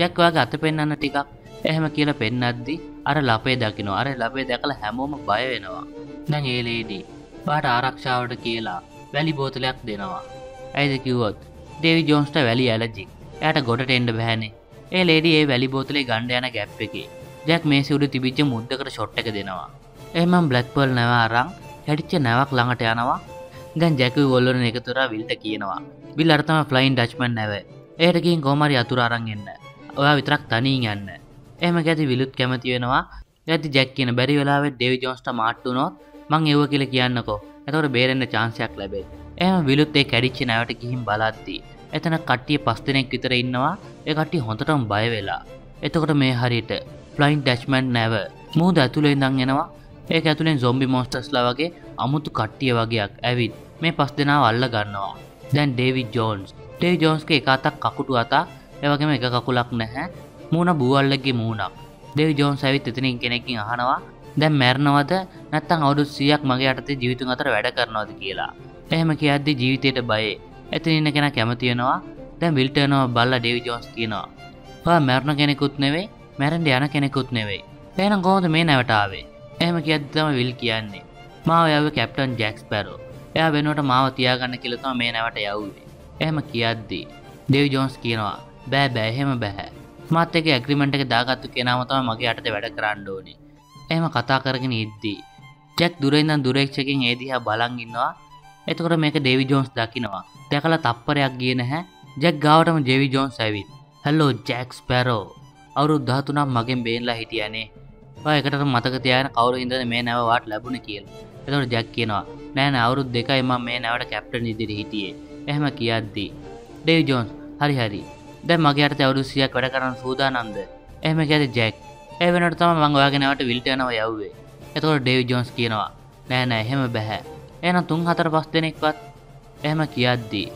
ජැක් ඔයාගේ අත පෙන්නන්න ටිකක්." එහෙම කියලා පෙන්නද්දි අර ලපේ දකින්නවා. අර ලපේ දැකලා හැමෝම බය වෙනවා. දැන් ඒ ලේඩි පාට ආරක්ෂාවට කියලා වැලි බෝතලයක් දෙනවා. ඇයිද කිව්වොත් ඩේවි ජෝන්ස්ට වැලි ඇලර්ජික්. එයාට ගොඩට එන්න බෑනේ. ඒ ලේඩි ඒ වැලි බෝතලේ ගන්න යන ගැප් එකේ ජැක් මේසේ උඩ තිබිච්ච මුද්දකට ෂොට් එක දෙනවා. එහෙනම් බ්ලැක් පර්ල් නැව අරන් හැදිච්ච නැවක් ළඟට යනවා. දැන් ජැක්ගේ වොල්වරින් එකතු කරලා විල්ට කියනවා. "විල් අර තමයි ෆ්ලයින් ඩැෂ්මන් නැව. එයාට ගිහින් කොහොම හරි අතුරු අරන් එන්න. ඔයා විතරක් තනියෙන් යන්න." එහෙම ගැති විලුත් කැමති වෙනවා. ගැති ජැක් කියන බැරි වෙලාවෙත් ඩේවි ජෝන්ස්ට මාට්ටු වුණොත් "මං එව්ව කියලා කියන්නකෝ." එතකොට බේරෙන්න chance එකක් ලැබෙයි. එහෙම විලුත් ඒ කැඩිච්ච නැවට ගිහින් බලද්දී එතන කට්ටිය පස් දෙනෙක් විතර ඉන්නවා. ඒ කට්ටිය හොඳටම බය වෙලා. එතකොට මේ හරියට ෆ්ලයින් ඩැෂ්මන් නැව මූද ඇතුලේ ඉඳන් එනවා. ඒක ඇතුලෙන් zombie monstersලා වගේ අමුතු කට්ටිය වගේක් ඇවිත් මේ පස් දෙනාව අල්ල ගන්නවා. දැන් ඩේවි ජෝන්ස්. ඩේවි ජෝන්ස්ගේ එක අතක් කකුටු අතක්. ඒ වගේම එක කකුලක් නැහැ. මූණ බූවල්ලගේ මූණක්. ඩේවි ජෝන්ස් ඇවිත් එතනින් කෙනෙක්ගෙන් අහනවා දැන් මැරෙනවද නැත්නම් අවුරුදු සීයක් මගේ යටතේ ජීවිතුන් අතර වැඩ කරනවද කියලා. එහෙම කියද්දි ජීවිතයට බයේ. එතන ඉන්න කෙනා කැමති වෙනවා. දැන් විල්ටනව බල්ලා ඩේවි ජෝන්ස් කියනවා. "ඔයා මැරෙන කෙනෙකුත් නෙවෙයි, මැරෙන්න යන කෙනෙකුත් නෙවෙයි. එහෙනම් කොහොමද මේ නැවට ආවේ?" එහෙම කියද්දි තමයි විල් කියන්නේ. "මාව යවුවේ කැප්ටන් ජැක් ස්පැරෝ. එයා වෙනුවට මාව තියාගන්න කියලා තමයි මේ නැවට යවුවේ." එහෙම කියද්දි ඩේවි ජෝන්ස් කියනවා. "බෑ බෑ එහෙම බෑ. මාත් එක්ක ඇග්‍රීමන්ට් එක දාගත්තු කෙනාම තමයි මගේ යටතේ වැඩ කරන්න ඕනේ." එහෙම කතා කරගෙන ඉද්දී ජැක් දුරින් නම් දුරේක්ෂකෙන් ඒ දිහා බලන් ඉන්නවා. එතකොට මේක ඩේවි ජෝන්ස් දකිනවා. දැකලා තප්පරයක් ගියේ නැහැ. ජැක් ගාවටම ඩේවි ජෝන්ස් ඇවිත් "හලෝ ජැක් ස්පැරෝ. අවුරුදු දහතුනක් මගෙන් බේරලා හිටියානේ. ඔයා එකට මතක තියාගෙන කවුරු ඉඳන්ද මේ නැව වාට ලැබුණේ කියලා." එතකොට ජැක් කියනවා "නෑ නෑ අවුරුදු දෙකයි මම මේ නැවට කැප්ටන් ඉදිරියේ හිටියේ." එහෙම කියද්දී ඩේවි ජෝන්ස් "හරි හරි. දැන් මගේ යටතේ අවුරුදු සීයක් වැඩ කරන්න සූදානම්ද?" එහෙම කියද්දී ජැක් ඒ වෙනකොට තමයි මම ඔයාගේ නැවට විල්ට යනවා යව්වේ. එතකොට ඩේවි ජෝන්ස් කියනවා "නෑ නෑ එහෙම බෑ. එහෙනම් තුන් හතර පහ දෙනෙක්වත්." එහෙම කියද්දී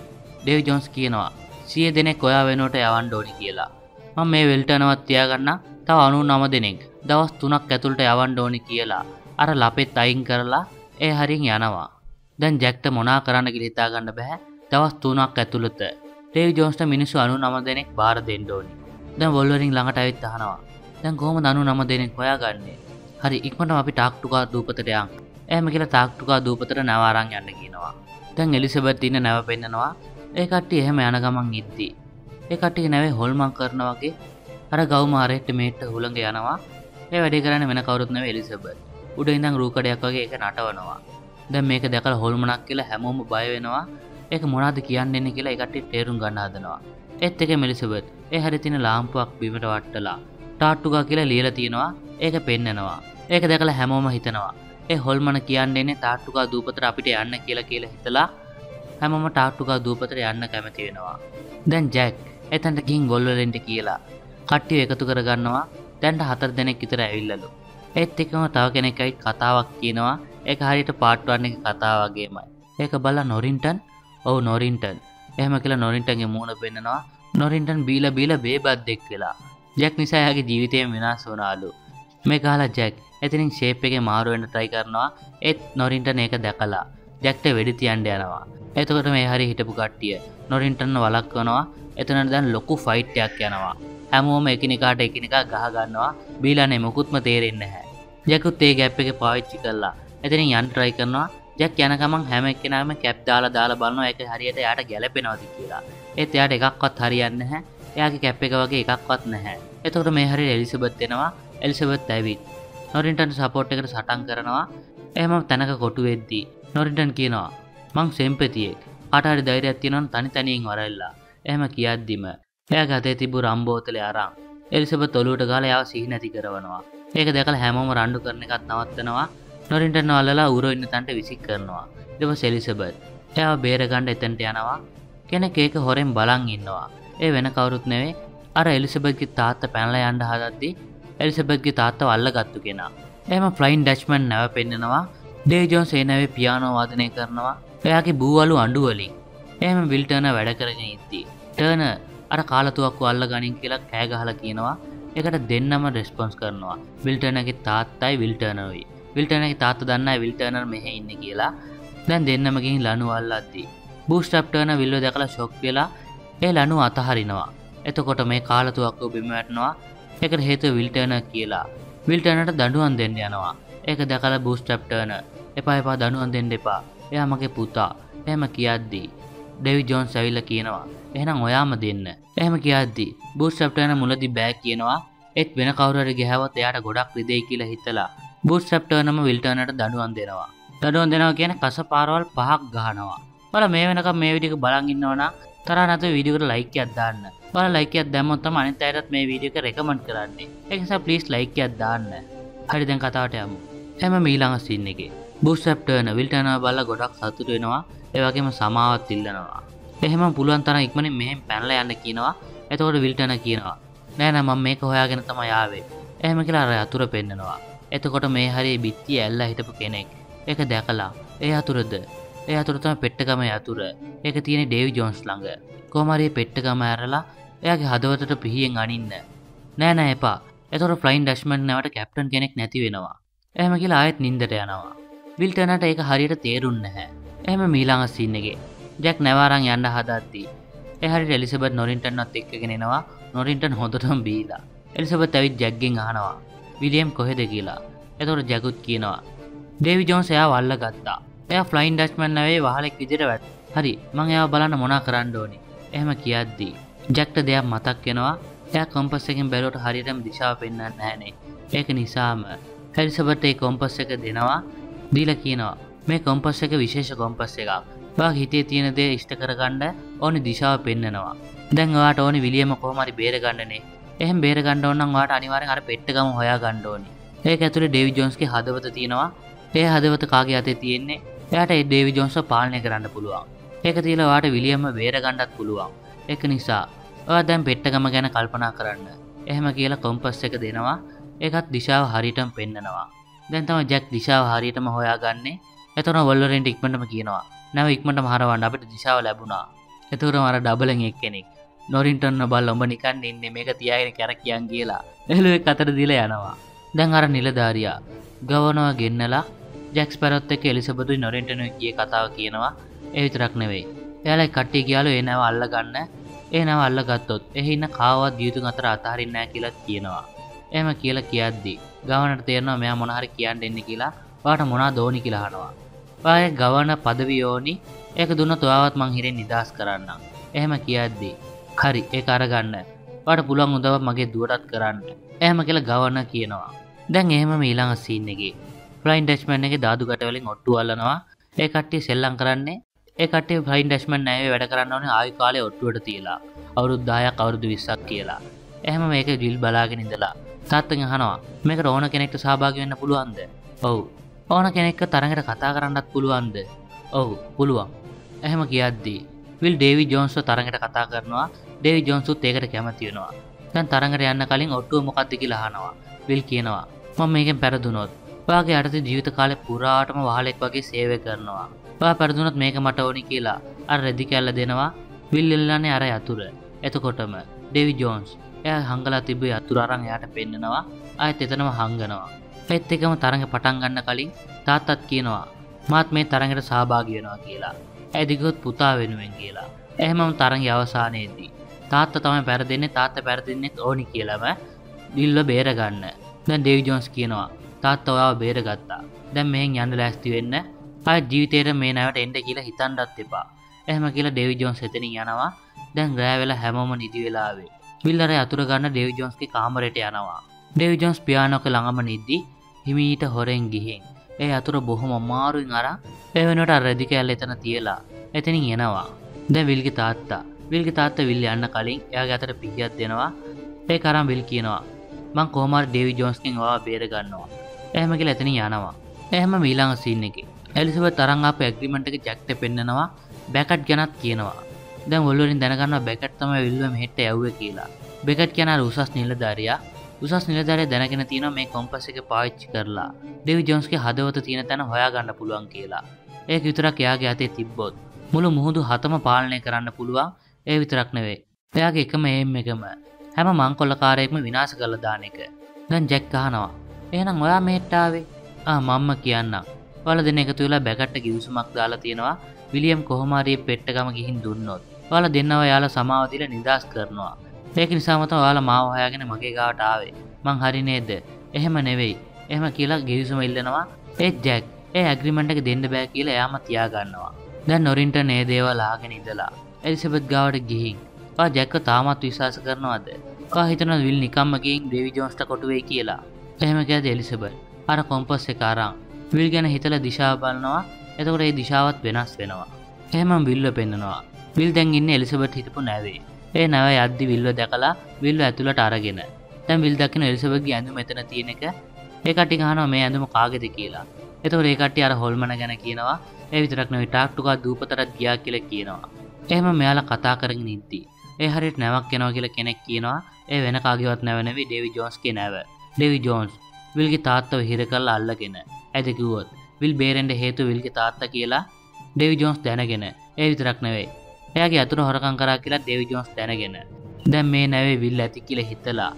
ඩේවි ජෝන්ස් කියනවා "සිය දෙනෙක් ඔයා වෙනුවට යවන්න ඕනි කියලා. මම මේ විල්ට යනවා තියාගන්න. තව ninety nine දෙනෙක් දවස් තුනක් ඇතුළට යවන්න ඕනි කියලා අර ලපෙත් අයින් කරලා ඒ හරින් යනවා. දැන් ජැක්ට මොනා කරන්න කියලා හිතා ගන්න බෑ. දවස් තුනක් ඇතුළත ඩේවි ජෝන්ස්ට මිනිස්සු ninety nine දෙනෙක් බාර දෙන්න ඕනි. දැන් වොල්වරින් ළඟට ඇවිත් අහනවා. දැන් කොහොමද ninety nine දෙනෙක් හොයාගන්නේ? හරි ඉක්මනට අපි ටාක්ටුකා දූපතට යන්. එහෙම කියලා ටාක්ටුකා දූපතට නැව අරන් යන්න කියනවා. දැන් එලිසබෙත් ඉන්න නැව පෙන්නනවා. ඒ කට්ටිය එහෙම යන ගමන් ඉද්දි ඒ කට්ටිය නැවේ හොල්මන් කරනවා වගේ අර ගවුමාරේට මේට හුලඟ යනවා. ඒ වැඩේ කරන්නේ වෙන කවුරුත් නෙවෙයි එලිසබෙත්. උඩ ඉඳන් රූකඩයක් වගේ ඒක නටවනවා. දැන් මේක දැකලා හොල්මනක් කියලා හැමෝම බය වෙනවා. ඒක මොනවද කියන්නේ කියලා ඒ කට්ටිය තේරුම් ගන්න හදනවා. ඒත් එකම එලිසබෙත් ඒ හැරේ තියෙන ලාම්පුවක් බිමට වට්ටලා ටාට්ටුකා කියලා ලියලා තියෙනවා. ඒක පෙන්නනවා. ඒක දැකලා හැමෝම හිතනවා. ඒ හොල්මන කියන්නේ ටාට්ටුකා දූපතට අපිට යන්න කියලා කියලා හිතලා හැමෝම ටාට්ටුකා දූපතට යන්න කැමති වෙනවා. දැන් ජැක් එතනට ගිහින් වොල්වරින්ට කියලා කට්ටිය එකතු කරගන්නවා. දැන්ට හතර දෙනෙක් විතර ඇවිල්ලාලු. ඒත් එකම තව කෙනෙක්යි කතාවක් කියනවා. ඒක හරියට පාර්ට් one එකේ කතාව වගේමයි. ඒක බලලා නොරින්ටන් ඔව් නොරින්ටන් එහෙම කියලා නොරින්ටන්ගේ මූණ පෙන්නනවා. නොරින්ටන් බීලා බීලා බේබද්දෙක් වෙලා. ජැක් නිසා එයාගේ ජීවිතේම විනාශ වුණාලු. මේක අහලා ජැක් එතනින් ෂේප් එකේ මාරු වෙන්න try කරනවා. ඒත් නොරින්ටන් ඒක දැකලා ජැක්ට වෙඩි තියන්න යනවා. එතකොට මේ හරිය හිටපු කට්ටිය නොරින්ටන්ව වළක්වනවා. එතනට දැන් ලොකු ෆයිට් එකක් යනවා. හැමෝම එකිනෙකාට එකිනෙකා ගහ ගන්නවා. බීලානේ මොකුත්ම තේරෙන්නේ නැහැ. ජැකුත් ඒ ગેප් එකේ පාවිච්චි කළා. එතනින් යන්න try කරනවා. ජැක් යන ගමන් හැම එක්කෙනාම කැප් දාලා දාලා බලනවා ඒක හරියට එයාට ගැළපෙනවද කියලා. ඒත් එයාට එකක්වත් හරියන්නේ නැහැ. එයාගේ කැප් එක වගේ එකක්වත් නැහැ. එතකොට මේ හරියට එලිසබෙත් එනවා. එලිසබෙත් ඇවිත් නොරින්ටන් සපෝට් එකට සටන් කරනවා. එහෙම තැනක කොටු වෙද්දී නොරින්ටන් කියනවා මං සෙම්පතියෙක්. කාට හරි ධෛර්යයක් තියෙනවා නම් තනි තනියෙන් වරෙල්ලා. එහෙම කියද්දිම එයාගේ අතේ තිබු රම් බෝතලේ අරන් එලිසබෙත් ඔලුවට ගාලා එයාව සිහි නැති කරනවා. ඒක දැකලා හැමෝම රණ්ඩු කරන එකත් නවත්තනවා. නොරින්ටන් වලලා ඌරෝ ඉන්න තැනට විසික් කරනවා. ඊට පස්සේ එලිසබෙත් එයාව බේරගන්න එතනට යනවා. කෙනෙක් ඒක හොරෙන් බලන් ඉන්නවා. ඒ වෙන කවුරුත් නෙවෙයි අර එලිසබෙත්ගේ තාත්තා පැනලා යන්න හදද්දී එලිසබෙත්ගේ තාත්තාව අල්ලගත්තු කෙනා. එහෙම ෆ්ලයින් ඩච්මන් නැව පෙන්නනවා. ඩේවි ජෝන්ස් ඒ නැවේ පියානෝ වාදනය කරනවා. එයාගේ බූවලු අඬු වලින්. එහෙම විල් ටර්නර් වැඩ කරගෙන ඉද්දී ටර්නර් අර කාලතුවක්කු අල්ලගනින් කියලා කෑ ගහලා කියනවා. ඒකට දෙන්නම රෙස්පොන්ස් කරනවා. විල් ටර්නර්ගේ තාත්තයි විල් ටර්නර්යි. විල් ටර්නර්ගේ තාත්තා දන්නා විල් ටර්නර් මෙහෙ ඉන්නේ කියලා. දැන් දෙන්නම ගිහින් ලණුව අල්ලද්දී බූස්ට්‍රැප් ටර්නර් විල්ව දැකලා ෂොක් වෙලා ඒ ලණුව අතහරිනවා. එතකොට මේ කාලතුවක්කු බිම වැටෙනවා. ඒකට හේතුව විල් ටර්නර් කියලා. විල් ටර්නර්ට දඬුවම් දෙන්න යනවා. ඒක දැකලා බූස්ට්‍රැප් ටර්නර් එපා එපා දඬුවම් දෙන්න එපා. එයා මගේ පුතා. එහෙම කියද්දී ඩේවි ජෝන්ස් ඇවිල්ලා කියනවා එහෙනම් ඔයාම දෙන්න. එහෙම කියද්දි බූස්ට්‍රැප් ටර්නර් මුලදී බෑ කියනවා. ඒත් වෙන කවුරු හරි ගහවොත් එයාට ගොඩක් රිදෙයි කියලා හිතලා බූස්ට්‍රැප් ටර්නර්ම විල් ටර්නර්ට දඬුවම් දෙනවා. දඬුවම් දෙනවා කියන්නේ කසපාරවල් පහක් ගහනවා. බලන්න මේ වෙනකම් මේ වීඩියෝ එක බලන් ඉන්නවනම් තරහ නැතුව වීඩියෝ එකට ලයික් එකක් දාන්න. බලන්න ලයික් එකක් දැම්මොත් තමයි අනිත් අයටත් මේ වීඩියෝ එක රෙකමන්ඩ් කරන්නේ. ඒ නිසා ප්ලීස් ලයික් එකක් දාන්න. හරි දැන් කතාවට යමු. එහෙනම් ඊළඟ සීන් එකේ බූස්ට්‍රැප් ටර්නර් විල් ටර්නර් බලලා ගොඩක් සතුටු වෙනවා. ඒ වගේම සමාවත් ඉල්ලනවා. එහෙම පුළුවන් තරම් ඉක්මනින් මෙහෙන් පැනලා යන්න කියනවා. එතකොට විල් ටර්නර් කියනවා නෑ නෑ මම මේක හොයාගෙන තමයි ආවේ. එහෙම කියලා අර යතුරු පෙන්නනවා. එතකොට මේ හරිය බිත්තිය ඇල්ලා හිටපු කෙනෙක්. ඒක දැකලා ඒ යතුරුද? ඒ යතුරු තමයි පෙට්ටගම යතුරු. ඒක තියෙන්නේ ඩේවි ජෝන්ස් ළඟ. කොහොම හරි පෙට්ටගම ඇරලා එයාගේ හදවතට පිහියෙන් අනින්න. නෑ නෑ එපා. එතකොට ෆ්ලයින් ඩැෂ්මන් නැවට කැප්ටන් කෙනෙක් නැති වෙනවා. එහෙම කියලා ආයෙත් නින්දට යනවා. විල් ටර්නර්ට ඒක හරියට තේරුන්නේ නැහැ. එහෙම ඊළඟ සීන් එකේ ජැක් නැවාරන් යන්න හදද්දී ඒ හරියට එලිසබෙත් නොරින්ටන්වත් එක්කගෙන එනවා. නොරින්ටන් හොඳටම බීලා. එලිසබෙත් ඇවිත් ජැක්ගෙන් අහනවා විලියම් කොහෙද කියලා. එතකොට ජැකුත් කියනවා ඩේවි ජෝන්ස් එයාව අල්ලගත්තා. එයා ෆ්ලයින් ඩච්මන් නැවේ වහලෙක් විදියට වැටුණා. හරි මම එයාව බලන්න මොනා කරන්න ඕනේ. එහෙම කියද්දී ජැක්ට දෙයක් මතක් වෙනවා. එයා කොම්පස් එකෙන් බැලුවට හරියටම දිශාව පෙන්වන්නේ නැහනේ. ඒක නිසාම එලිසබෙත් ඒ කොම්පස් එක දෙනවා. දීලා කියනවා මේ කොම්පස් එක විශේෂ කොම්පස් එකක්. ඔයා හිතේ තියෙන දේ ඉෂ්ට කරගන්න ඕනි දිශාව පෙන්නනවා. දැන් ඔයාට ඕනි විලියම කොහොම හරි බේරගන්නනේ. එහෙම බේරගන්න ඕන නම් ඔයාට අනිවාර්යෙන් අර පෙට්ටගම හොයාගන්න ඕනි. ඒක ඇතුලේ ඩේවි ජෝන්ස්ගේ හදවත තියෙනවා. ඒ හදවත කාගේ අතේ තියෙන්නේ? එයාට ඒ ඩේවි ජෝන්ස්ව පාලනය කරන්න පුළුවන්. ඒක තියලා ඔයාට විලියම බේරගන්නත් පුළුවන්. ඒක නිසා ඔයා දැන් පෙට්ටගම ගැන කල්පනා කරන්න. එහෙම කියලා කොම්පස් එක දෙනවා. ඒකත් දිශාව හරියටම පෙන්නනවා. දැන් තමයි ජැක් දිශාව හරියටම හොයාගන්නේ. එතන වොල්වරින්ට ඉක්මනටම කියනවා නැව ඉක්මනටම හරවන්න අපිට දිශාව ලැබුණා. එතකොට මර ඩබලෙන් එක්කෙනෙක් Norrington balon banikan ninni meka tiyagen kærak yan කියලා එළුවෙක් අතට දීලා යනවා. දැන් අර නිලධාරියා ගවනවා ගෙන්නලා ජැක් ස්පැරොත් එක්ක එලිසබෙත් නොරින්ටන් කියේ කතාව කියනවා. ඒ විතරක් නෙවෙයි. එයාලා කට්ටිය ගියාලු ඒ නව අල්ල ගන්න. ඒ නව අල්ල ගත්තොත් එහි ඉන්න කාවවත් ජීවිතුන් අතර අතහරින්නේ නැහැ කියලා කියනවා. එහෙම කියලා කියද්දි ගවනට තේරෙනවා මෙයා මොන හරි කියන්න ඉන්නේ කියලා. වාට මොනා දෝනි කියලා අහනවා. වාගේ ගවන পদවිය ඕනි. ඒක දුන්නොත් ඔයාවත් මං හිරෙන් නිදාස් කරන්නම්. එහෙම කියද්දි හරි ඒක අරගන්න. වාට පුළුවන් උදව්වක් මගේ දුවටත් කරන්න. එහෙම කියලා ගවන කියනවා. දැන් එහෙමම ඊළඟ සීන් එකේ ෆ්ලයින් ඩැෂ්මන් එකේ දාදු ගැට වලින් ඔට්ටු අල්ලනවා. ඒ කට්ටිය සෙල්ලම් කරන්නේ. ඒ කට්ටිය ෆ්ලයින් ඩැෂ්මන් නෑවේ වැඩ කරන්න ඕනේ ආයි කාලේ ඔට්ටුවට තියලා. අවුරුදු දහයක් අවුරුදු විස්සක් කියලා. එහෙම මේකේ ඩිල් බලාගෙන ඉඳලා තාත්තගෙන් අහනවා. මේකට ඕන කෙනෙක්ට සහභාගී වෙන්න පුළුවන්ද? ඔව්. ඕන කෙනෙක්ව තරඟට කතා කරන්නත් පුළුවන්ද? ඔව්, පුළුවන්. එහෙම කියද්දි Will Davy Jonesව තරඟට කතා කරනවා. Davy Jones උත් ඒකට කැමති වෙනවා. දැන් තරඟට යන්න කලින් ඔට්ටුව මොකද්ද කියලා අහනවා. Will කියනවා මම මේකෙන් පෙරදුනොත් ඔයාගේ අරති ජීවිත කාලේ පුරාටම වහලෙක් වගේ සේවය කරනවා. ඔයා පෙරදුනොත් මේක මට ඕනි කියලා අර රෙදි කැල්ල දෙනවා. Will එල්ලන්නේ අර යතුරු. එතකොටම Davy Jones එයා හංගලා තිබ්බ යතුරු අරන් එයාට පෙන්නනවා. ආයෙත් එතනම හංගනවා. ඒත් එකම තරඟ පටන් ගන්න කලින් තාත්තත් කියනවා මාත් මේ තරඟට සහභාගී වෙනවා කියලා. ඇයිදිකොත් පුතා වෙනුවෙන් කියලා. එහෙමම තරඟේ අවසානයේදී තාත්තා තමයි පෙරදෙන්නේ තාත්තා පෙරදින්නෙත් ඕනි කියලාම Willව බේර ගන්න. දැන් Davy Jones කියනවා තාත්තා ඔයාව බේරගත්තා. දැන් මෙහෙන් යන්න ලෑස්ති වෙන්න. ආයෙ ජීවිතේට මේ නැවට එන්න කියලා හිතන්නත් එපා. එහෙම කියලා Davy Jones එතනින් යනවා. දැන් රෑ වෙලා හැමෝම නිදි වෙලාවේ Will අර යතුරු ගන්න Davy Jonesගේ කාමරයට යනවා. Davy Jones පියානෝක ළඟම නිදි හිමීට හොරෙන් ගිහින් ඒ යතුරු බොහොම අමාරුවෙන් අරන් ඒ වෙනකොට අර රෙදි කෑල්ල එතන තියලා එතනින් එනවා. දැන් Willගේ තාත්තා Willගේ තාත්තා Will යන්න කලින් එයාගේ අතට පිහියක් දෙනවා. ඒක අරන් Will කියනවා මං කොහොමාර Davy Jonesගෙන් ඔයාව බේර ගන්නවා. එහෙම කියලා එතනින් යනවා. එහෙම ඊළඟ සීන් එකේ එලිසබෙත් තරංග අපේ ඇග්‍රීමන්ට් එක ජැක්ට පෙන්නනවා. බැකට් ගැනත් කියනවා. දැන් වොල්වරින් දැනගන්නවා බැකට් තමයි විල්ව මෙහෙට යවුවේ කියලා. බැකට් කියන අර උසස් නිලධාරියා. උසස් නිලධාරියා දැනගෙන තියෙනවා මේ කොම්පස් එක පාවිච්චි කරලා Davy Jonesගේ හදවත තියෙන තැන හොයා ගන්න පුළුවන් කියලා. ඒක විතරක් එයාගේ අතේ තිබ්බොත් මුළු මුහුදු හතම පාලනය කරන්න පුළුවන්. ඒ විතරක් නෙවෙයි. එයාගේ එකම එම් එකම හැම මංකොල්ලකාරයෙක්ම විනාශ කරලා දාන එක. දැන් ජැක් ගහනවා. එහෙනම් ඔයා මෙහෙට ආවේ? ආ මම්ම කියන්නම්. ඔයාලා දෙන්න එකතු වෙලා බැකට්ට කිවිසුමක් දාලා තියෙනවා. විලියම් කොහොම හරි පෙට්ටගම ගිහින් දුන්නොත්. ඔයාලා දෙන්නව යාලා සමාව දීලා නිදාස් කරනවා. ඒක නිසාම තමයි ඔයාලා මාව හොයාගෙන මගේ ගාවට ආවේ. මං හරි නේද? එහෙම නෙවෙයි. එහෙම කියලා කිවිසුම ඉල්ලනවා. ඒ ජැක් ඒ ඇග්‍රීමන්ට් එක දෙන්න බෑ කියලා එයාම තියා ගන්නවා. දැන් නොරින්ටන් ඒ දේවල් අහගෙන ඉඳලා එලිසබෙත් ගාවට ගිහින් ඔයා ජැක්ව තාමත් විශ්වාස කරනවද? ඔයා හිතනවද Will නිකම්ම ගිහින් Davy Jonesට කොටු වෙයි කියලා? එහෙම කියද එලිසබෙත්. අර කොම්පස් එක අරන් Will ගැන හිතලා දිශාව බලනවා. එතකොට ඒ දිශාවත් වෙනස් වෙනවා. එහෙමම Willව පෙන්නනවා. Will දැන් ඉන්නේ එලිසබෙත් හිටපු නැවේ. ඒ නැව යද්දි Willව දැකලා Willව ඇතුළට අරගෙන. දැන් Will දකින්න එලිසබෙත්ගේ ඇඳුම මෙතන තියෙන එක. ඒ කට්ටිය අහනවා මේ ඇඳුම කාගේද කියලා. එතකොට ඒ කට්ටිය අර හොල්මන ගැන කියනවා. ඒ විතරක් නෙවෙයි ටාක්ටුකා දූපතරත් ගියා කියලා කියනවා. එහෙම මෙයාලා කතා කරගෙන ඉද්දී ඒ හරියට නැවක් යනවා කියලා කෙනෙක් කියනවා. ඒ වෙන කාගේවත් නැව නෙවෙයි Davy Jonesගේ නැව. Davy Jones Willගේ තාත්තව හිර කරලා අල්ලගෙන. ඇයිද කිව්වොත් Will බේරෙන්න හේතුව Willගේ තාත්තා කියලා Davy Jones දැනගෙන. ඒ විතරක් නෙවෙයි. එයාගේ අතුරු හොරකම් කරා කියලා Davy Jones දැනගෙන. දැන් මේ නැවේ Will ඇති කියලා හිතලා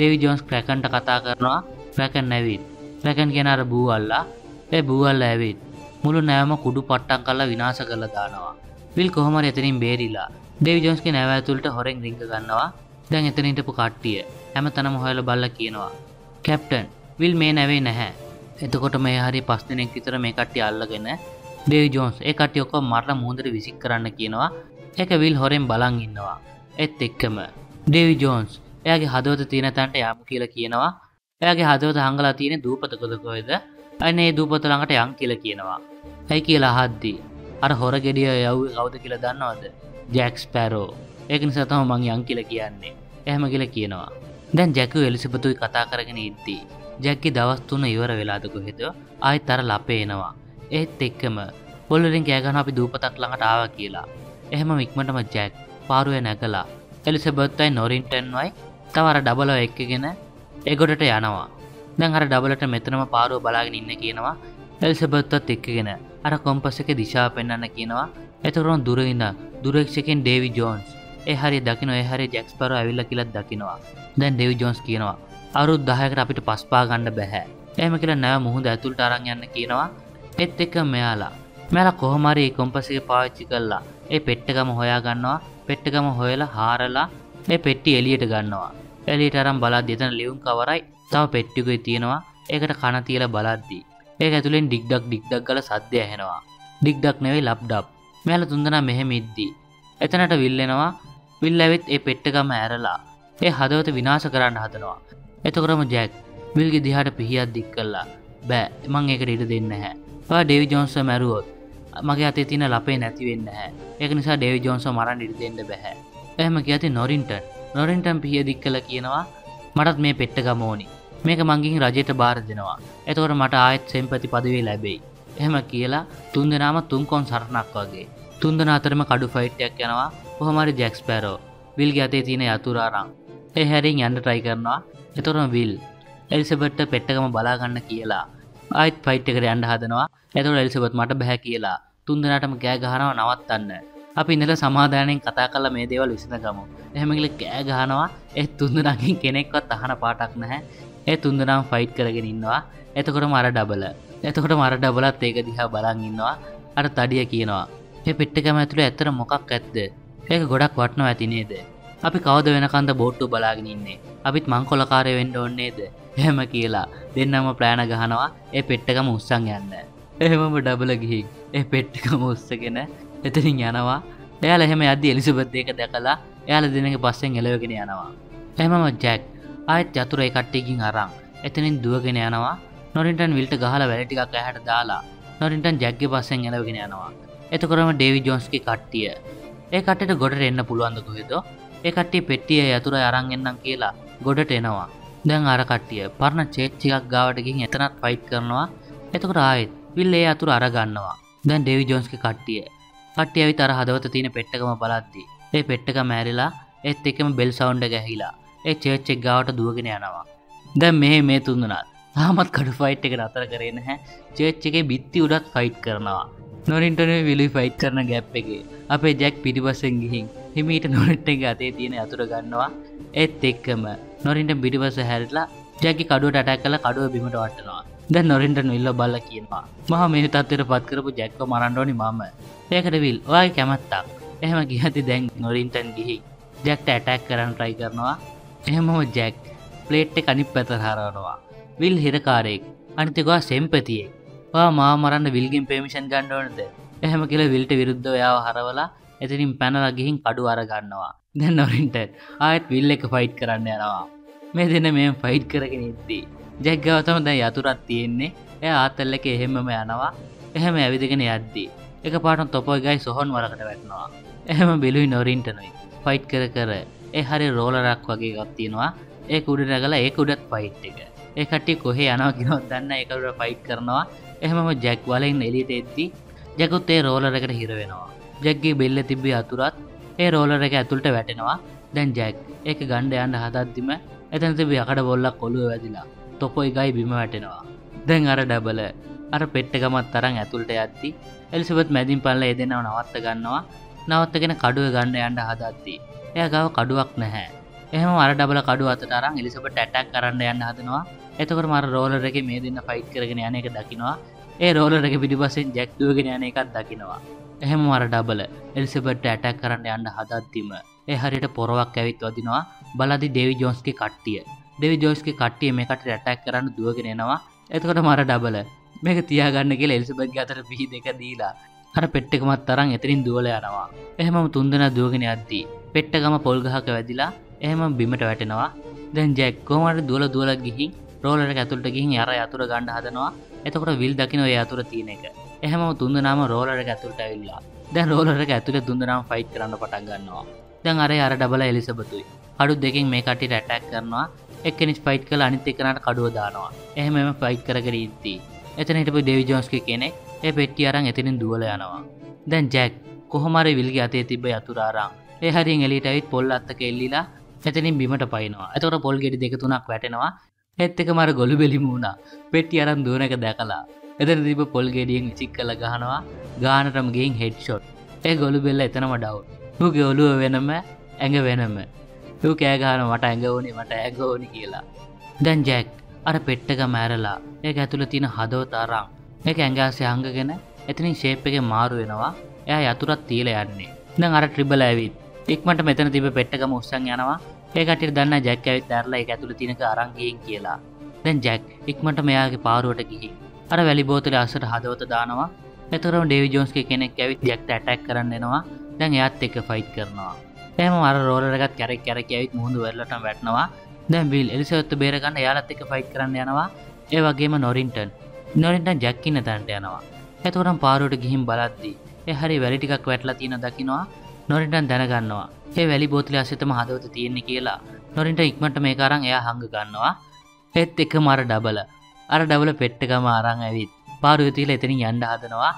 Davy Jones Krakenට කතා කරනවා. Kraken නැවිත්. Kraken කියන අර බූවල්ලා. ඒ බූවල්ලා ඇවිත් මුළු නැවම කුඩු පට්ටම් කරලා විනාශ කරලා දානවා. Will කොහොම හරි එතනින් බේරිලා Davy Jonesගේ නැව ඇතුළට හොරෙන් රිංග ගන්නවා. දැන් එතන හිටපු කට්ටිය හැමතැනම හොයලා බලලා කියනවා කැප්ටන් Will මේ නැවේ නැහැ. එතකොට මේ හරිය පස් දිනක් විතර මේ කට්ටිය අල්ලගෙන Davy Jones ඒ කට්ටිය ඔක්කොම මරලා මුහුදට විසික් කරන්න කියනවා. ඒක Will හොරෙන් බලන් ඉන්නවා. ඒත් එක්කම Davy Jones එයාගේ හදවත තියෙන තැනට යමු කියලා කියනවා. එයාගේ හදවත හංගලා තියෙන දූපත කොහෙද? අනේ දූපත ළඟට යන් කියලා කියනවා. ඇයි කියලා අහද්දී අර හොර ගෙඩිය යව්වේ කවුද කියලා දන්නවද? Jack Sparrow. ඒක නිසා තමයි මං යන් කියලා කියන්නේ. එහෙම කියලා කියනවා. දැන් ජැකු එලිසබෙතුයි කතා කරගෙන ඉද්දී ජැක්ගේ දවස් තුන ඉවර වෙලාද කොහෙද ආයෙත් අර ලපේ එනවා. ඒත් එක්කම පොළොරින් කෑ ගන්න අපි දූපතක් ළඟට ආවා කියලා. එහෙම ඉක්මනටම ජැක් පාරුවේ නැගලා එලිසබෙත්යි නොරින්ටන්වයි තව අර ඩබල් ඔ එක්කගෙන ඒගොඩට යනවා. දැන් අර ඩබල්ට මෙතනම පාරුව බලාගෙන ඉන්න කියනවා. එලිසබෙත්ත් එක්කගෙන අර කොම්පස් එකේ දිශාව පෙන්වන්න කියනවා. එතකොට දුරින්ද දුරක්ෂකෙන් Davy Jones එහරි දකිනවා එහරි ජැක් ස්පැරෝ ඇවිල්ලා කියලා දකිනවා. දැන් ඩේවි ජෝන්ස් කියනවා අවුරුදු දහයකට අපිට පස් පා ගන්න බෑ. එහෙම කියලා නැව මුහුද ඇතුළට අරන් යන්න කියනවා. ඒත් එක මෙයාලා මෙයාලා කොහොම හරි කොම්පස් එක පාවිච්චි කරලා ඒ පෙට්ටගම හොයා ගන්නවා. පෙට්ටගම හොයලා හාරලා මේ පෙට්ටිය එළියට ගන්නවා. එළියට අරන් බලද්දී එතන ලියුම් කවරයි තව පෙට්ටියකුයි තියෙනවා. ඒකට කන තියලා බලද්දී ඒක ඇතුලෙන් ඩිග් ඩක් ඩිග් ඩක් ගාලා සද්දය ඇහෙනවා. ඩිග් ඩක් නෙවෙයි ලප් ඩප්. මෙයාලා තුන්දෙනා මෙහෙම ඉද්දි එතනට විල් එනවා. විල් ඇවිත් ඒ පෙට්ටගම ඇරලා ඒ හදවත විනාශ කරන්න හදනවා. එතකොටම ජැක් විල්ගේ දිහාට පිහියක් දික් කළා. බෑ මම ඒකට ඉඩ දෙන්නේ නැහැ. ඔයා ඩේවි ජෝන්ස්ව මැරුවොත් මගේ අතේ තියෙන ලපේ නැති වෙන්නේ නැහැ. ඒක නිසා ඩේවි ජෝන්ස්ව මරන්න ඉඩ දෙන්න බෑ. එහෙම කියති නොරින්ටන්. නොරින්ටන් පිහිය දික් කළා කියනවා මටත් මේ පෙට්ටගම ඕනි. මේක මංගින් රජයට බාර දෙනවා. එතකොට මට ආයෙත් සෙන්පති පදවිය ලැබෙයි. එහෙම කියලා තුන්දෙනාම තුන් කොන් සරණක් වගේ තුන්දෙනා අතරම කඩු ෆයිට් එකක් යනවා. කොහොම හරි ජැක් ස්පැරෝ විල්ගේ අතේ තියෙන යතුරු අරන් ඒ හැරින් යන්න try කරනවා. එතකොටම විල් එලිසබෙත්ට පෙට්ටගම බලා ගන්න කියලා ආයෙත් ෆයිට් එකට යන්න හදනවා. එතකොට එලිසබෙත් මට බෑ කියලා තුන්දෙනාටම කෑ ගහනවා නවත්තන්න. අපි ඉඳලා සමාදානයෙන් කතා කරලා මේ දේවල් විසඳගමු. එහෙම කියලා කෑ ගහනවා. ඒ තුන්දෙනාගෙන් කෙනෙක්වත් අහන පාටක් නැහැ. ඒ තුන්දෙනාම ෆයිට් කරගෙන ඉන්නවා. එතකොටම අර ඩබල. එතකොටම අර ඩබලත් ඒක දිහා බලන් ඉන්නවා. අර තඩිය කියනවා මේ පෙට්ටගම ඇතුලේ ඇත්තට මොකක් ඇද්ද? ඒක ගොඩක් වටනවා ඇති නේද? අපි කවද වෙනකන්ද බෝට්ටුව බලාගෙන ඉන්නේ? අපිත් මංකොලකාරය වෙන්න ඕනේ නේද? එහෙම කියලා දෙන්නම ප්ලෑන ගහනවා ඒ පෙට්ටගම උස්සන් යන්න. එහෙමම ඩබල ගිහින් ඒ පෙට්ටගම උස්සගෙන එතනින් යනවා. එයාලා එහෙම යද්දි එලිසබෙත් ඒක දැකලා එයාලා දෙනගේ පස්සෙන් එළවගෙන යනවා. එහෙමම ජැක් ආයෙත් යතුරු ඒ කට්ටියකින් අරන් එතනින් දුවගෙන යනවා. නොරින්ටන් විල්ට ගහලා වැලි ටිකක් ඇහැට දාලා නොරින්ටන් ජැක්ගේ පස්සෙන් එළවගෙන යනවා. එතකොටම ඩේවි ජෝන්ස්ගේ කට්ටිය ඒ කට්ටියට ගොඩට එන්න පුළුවන් ද කොහෙද? ඒ කට්ටිය පෙට්ටිය යතුරු අරන් එන්නම් කියලා ගොඩට එනවා. දැන් අර කට්ටිය පරණ චේච් එකක් ගාවට ගිහින් එතනත් ෆයිට් කරනවා. එතකොට ආයෙත් විල් ඒ යතුරු අර ගන්නවා. දැන් ඩේවි ජෝන්ස්ගේ කට්ටිය කට්ටිය ඇවිත් අර හදවත තියෙන පෙට්ටකම බලද්දී ඒ පෙට්ටකම ඇරිලා ඒත් එකම බෙල් සවුන්ඩ් එක ඇහිලා ඒ චේච් එක ගාවට දුවගෙන යනවා. දැන් මෙහි මේ තුන්දෙනා තාමත් කඩු ෆයිට් එක නතර කරේ නැහැ. චේච් එකේ බිත්ති උඩත් ෆයිට් කරනවා. නොරින්ටන් විලි ෆයිට් කරන ගැප් එකේ අපේ ජැක් පිටිපස්සෙන් ගිහින් හිමීට නොරින්ටන්ගේ අතේ තියෙන යතුර ගන්නවා. ඒත් එක්කම නොරින්ටන් පිටිපස්ස හැරිලා ජැක්ගේ කඩුවට ඇටැක් කරලා කඩුව බිමට වටනවා. දැන් නොරින්ටන් විල්ව බලලා කියනවා මම මේ තත්ත්වයටපත් කරපු ජැක්ව මරන්න ඕනි මම. ඒකට විල් ඔයාගේ කැමැත්තක්. එහෙම කියද්දි දැන් නොරින්ටන් ගිහින් ජැක්ට ඇටැක් කරන්න try කරනවා. එහෙමම ජැක් ප්ලේට් එක අනිත් පැත්තට හරවනවා. විල් හිරකාරයෙක් අනිත් එක සෙම්පතියෙක්. ඔයා මාව මරන්න විල්ගෙන් පර්මිෂන් ගන්න ඕනද? එහෙම කියලා විල්ට විරුද්ධව එයාව හරවලා එතනින් පැනලා ගිහින් කඩුව අර ගන්නවා. දැන් නොරින්ටන් ආයෙත් විල් එක ෆයිට් කරන්න යනවා. මේ දෙන්න මෙහෙම ෆයිට් කරගෙන ඉද්දී ජැක් ගාව තමයි දැන් යතුරක් තියෙන්නේ. එයා ආතල් එකේ එහෙමම යනවා. එහෙම ඇවිදගෙන යද්දී එකපාරටම තොපෝයි ගයි සොහොන් වලකට වැටෙනවා. එහෙම බිලුයි නොරින්ටනයි ෆයිට් කර කර ඒ හරිය රෝලරක් වගේ එකක් තියෙනවා. ඒක උඩ නැගලා ඒක උඩත් ෆයිට් එක. ඒ කට්ටිය කොහේ යනවා කියනවත් දන්නේ නැහැ. ඒක උඩ ෆයිට් කරනවා. එහෙමම ජැක් වලින් එළියට එද්දී ජැකුත් ඒ රෝලර් එකට හිර වෙනවා. ජැක්ගේ බෙල්ලේ තිබ්බ යතුරත් ඒ රෝලර් එක ඇතුළට වැටෙනවා. දැන් ජැක් ඒක ගන්න යන්න හදද්දිම එතන තිබ්බ යකඩ බොල්ලක් ඔළුවේ වැදිලා තොපොයි ගයි බිම වැටෙනවා. දැන් අර ඩබල අර පෙට්ටගමත් තරම් ඇතුළට යද්දී එලිසබෙත් මැදින් පල්ලා ඒ දෙනව නවත්ත ගන්නවා. නවත්තගෙන කඩුව ගන්න යන්න හදද්දී එයා ගාව කඩුවක් නැහැ. එහෙමම අර ඩබල කඩුව අතට අරන් එලිසබෙත් ඇටැක් කරන්න යන්න හදනවා. එතකොට මර රෝලර් එකේ මේ දෙන්න ෆයිට් කරගෙන යන එක දකින්නවා. ඒ රෝලර් එකේ පිටිපස්සෙන් ජැක් දුවගෙන යන එකක් දකින්නවා. එහෙම මර ඩබල් එලිසබෙත් ඇටැක් කරන්න යන්න හදද්දිම ඒ හරියට පොරවක් ඇවිත් වදිනවා. බලදි ඩේවි ජෝන්ස්ගේ කට්ටිය. ඩේවි ජෝන්ස්ගේ කට්ටිය මේකට ඇටැක් කරන්න දුවගෙන එනවා. එතකොට මර ඩබල් මේක තියාගන්න කියලා එලිසබෙත්ගේ අතට පිහි දෙක දීලා අර පෙට්ටකමත් තරම් එතනින් දුවලා යනවා. එහෙමම තුන්දෙනා දුවගෙන යද්දී පෙට්ටකම පොල් ගහක වැදිලා එහෙමම බිමට වැටෙනවා. දැන් ජැක් කොහොමද දුවලා දුවලා ගිහින් රෝලර් එක ඇතුළට ගිහින් අර යතුර ගන්න හදනවා. එතකොට විල් දකින්න ඔය යතුර තියෙන එක. එහෙමම තුන්දෙනාම රෝලර් එක ඇතුළට ඇවිල්ලා දැන් රෝලර් එක ඇතුළේ තුන්දෙනාම ෆයිට් කරන්න පටන් ගන්නවා. දැන් අර අර ඩබල් එලිසබෙතුයි කඩු දෙකෙන් මේ කට්ටියට ඇටැක් කරනවා. එක්කෙනෙක් ෆයිට් කරලා අනිත් එක්කෙනාට කඩුව දානවා. එහෙම එහෙම ෆයිට් කරගෙන ඉද්දී එතන හිටපු ඩේවි ජෝන්ස් කෙනෙක් ඒ පෙට්ටිය අරන් එතනින් දුවලා යනවා. දැන් ජැක් කොහොම හරි විල්ගේ අතේ තිබ්බ යතුර අරන් ඒ හරියෙන් එළියට ඇවිත් පොල් අත්තක එල්ලිලා එතනින් බිමට පයින්නවා. එතකොට පොල් ගෙඩි දෙක තුනක් වැටෙනවා. ඒත් එක මර ගොළු බෙලිම වුණා. පෙට්ටිය අරන් දුවන එක දැකලා එතන තිබ්බ පොල් ගෙඩියෙන් ඉචික් කරලා ගහනවා. ගානටම ගිහින් හෙඩ්ෂොට්. ඒ ගොළු බෙල්ල එතනම ඩවුන්. ඌගේ ඔළුව වෙනම ඇඟ වෙනම. ඌ කෑ ගහනවා මට ඇඟ ඕනේ මට ඇඟ ඕනේ කියලා. දැන් ජැක් අර පෙට්ටක මැරලා ඒක ඇතුළේ තියෙන හදවත අරන් ඒක ඇඟ ඇස්සේ අංගගෙන එතනින් shape එකේ මාරු වෙනවා. එයා යතුරක් තියලා යන්නේ. දැන් අර ට්‍රිබල් ඇවිත් ඉක්මනට මෙතන තිබ්බ පෙට්ටකම උස්සන් යනවා. ඒ කටියට දන්නා ජැක් ඇවිත් දැරලා ඒක ඇතුළේ තියෙනක අරන් ගියන් කියලා. දැන් ජැක් ඉක්මනට මෙයාගේ පාරුවට ගිහින් අර වැලි බෝතලේ අස්සට හදවත දානවා. එතරම් ඩේවි ජෝන්ස් කෙනෙක් ඇවිත් ජැක්ට ඇටැක් කරන්න එනවා. දැන් එයාත් එක්ක ෆයිට් කරනවා. එහෙනම් අර රෝලර් එකත් කැරක් කැරක් ඇවිත් මුහුදු වෙරළටම වැටෙනවා. දැන් විල් එලිසබෙත් බේර ගන්න එයාලත් එක්ක ෆයිට් කරන්න යනවා. ඒ වගේම නොරින්ටන්. නොරින්ටන් ජැක් ඉන්න තැනට යනවා. එතරම් පාරුවට ගිහින් බලද්දී ඒ හරි වැලි ටිකක් වැටලා තියෙන දකින්නවා. නොරින්ටන් දැනගන්නවා ඒ වැලි බෝතලේ අස්සේ තම හදවත තියෙන්නේ කියලා. නොරින්ටන් ඉක්මනට මේක අරන් එයා හංග ගන්නවා. ඒත් එකම අර ඩබල අර ඩබල පෙට්ටකම අරන් ඇවිත් පාරුවේ තියලා එතනින් යන්න හදනවා.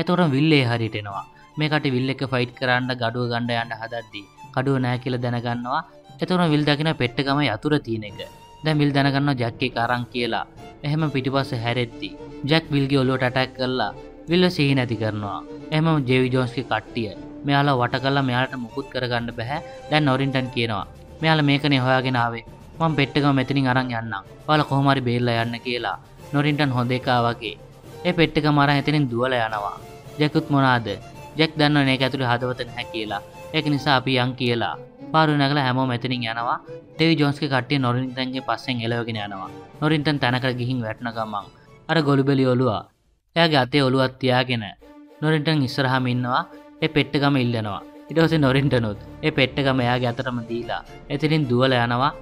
එතකොටම විල් ඒ හරියට එනවා. මේකට විල් එක ෆයිට් කරන්න gaduwa ගන්න යන්න හදද්දී කඩුව නැහැ කියලා දැනගන්නවා. එතකොටම විල් දකින්න පෙට්ටකම යතුර තියෙන එක. දැන් විල් දැනගන්නවා ජැක් එක අරන් කියලා. එහෙම පිටිපස්සේ හැරෙද්දී ජැක් විල්ගේ ඔලුවට ඇටැක් කරලා විල්ව සීහි නැති කරනවා. එහෙම ජේවි ජෝන්ස්ගේ කට්ටිය මෙයාලා වට කරලා මෙයාලට මුකුත් කරගන්න බෑ. දැන් නොරින්ටන් කියනවා මෙයාලා මේකනේ හොයාගෙන ආවේ. මම පෙට්ටකම මෙතනින් අරන් යන්නම්. ඔයාලා කොහොම හරි බේරලා යන්න කියලා. නොරින්ටන් හොඳ එකා වගේ. ඒ පෙට්ටකම අරන් එතනින් දුවලා යනවා. ජැකුත් මොනාද? ජැක් දන්නවනේ ඒක ඇතුලේ හදවත නැහැ කියලා. ඒක නිසා අපි යන් කියලා. පාරු නැගලා හැමෝම එතනින් යනවා. ඩේවි ජෝන්ස්ගේ කට්ටිය නොරින්ටන්ගේ පස්සෙන් එලවගෙන යනවා. නොරින්ටන් තැනකට ගිහින් වැටෙන ගමන් අර ගොළුබෙලි ඔළුවා. එයාගේ අතේ ඔළුවක් තියාගෙන නොරින්ටන් ඉස්සරහාම ඉන්නවා. ඒ පෙට්ටකම ඉල්ලනවා. ඊට පස්සේ නොරින්ටනොත් ඒ පෙට්ටකම එයාගේ අතටම දීලා එතනින් දුවලා යනවා.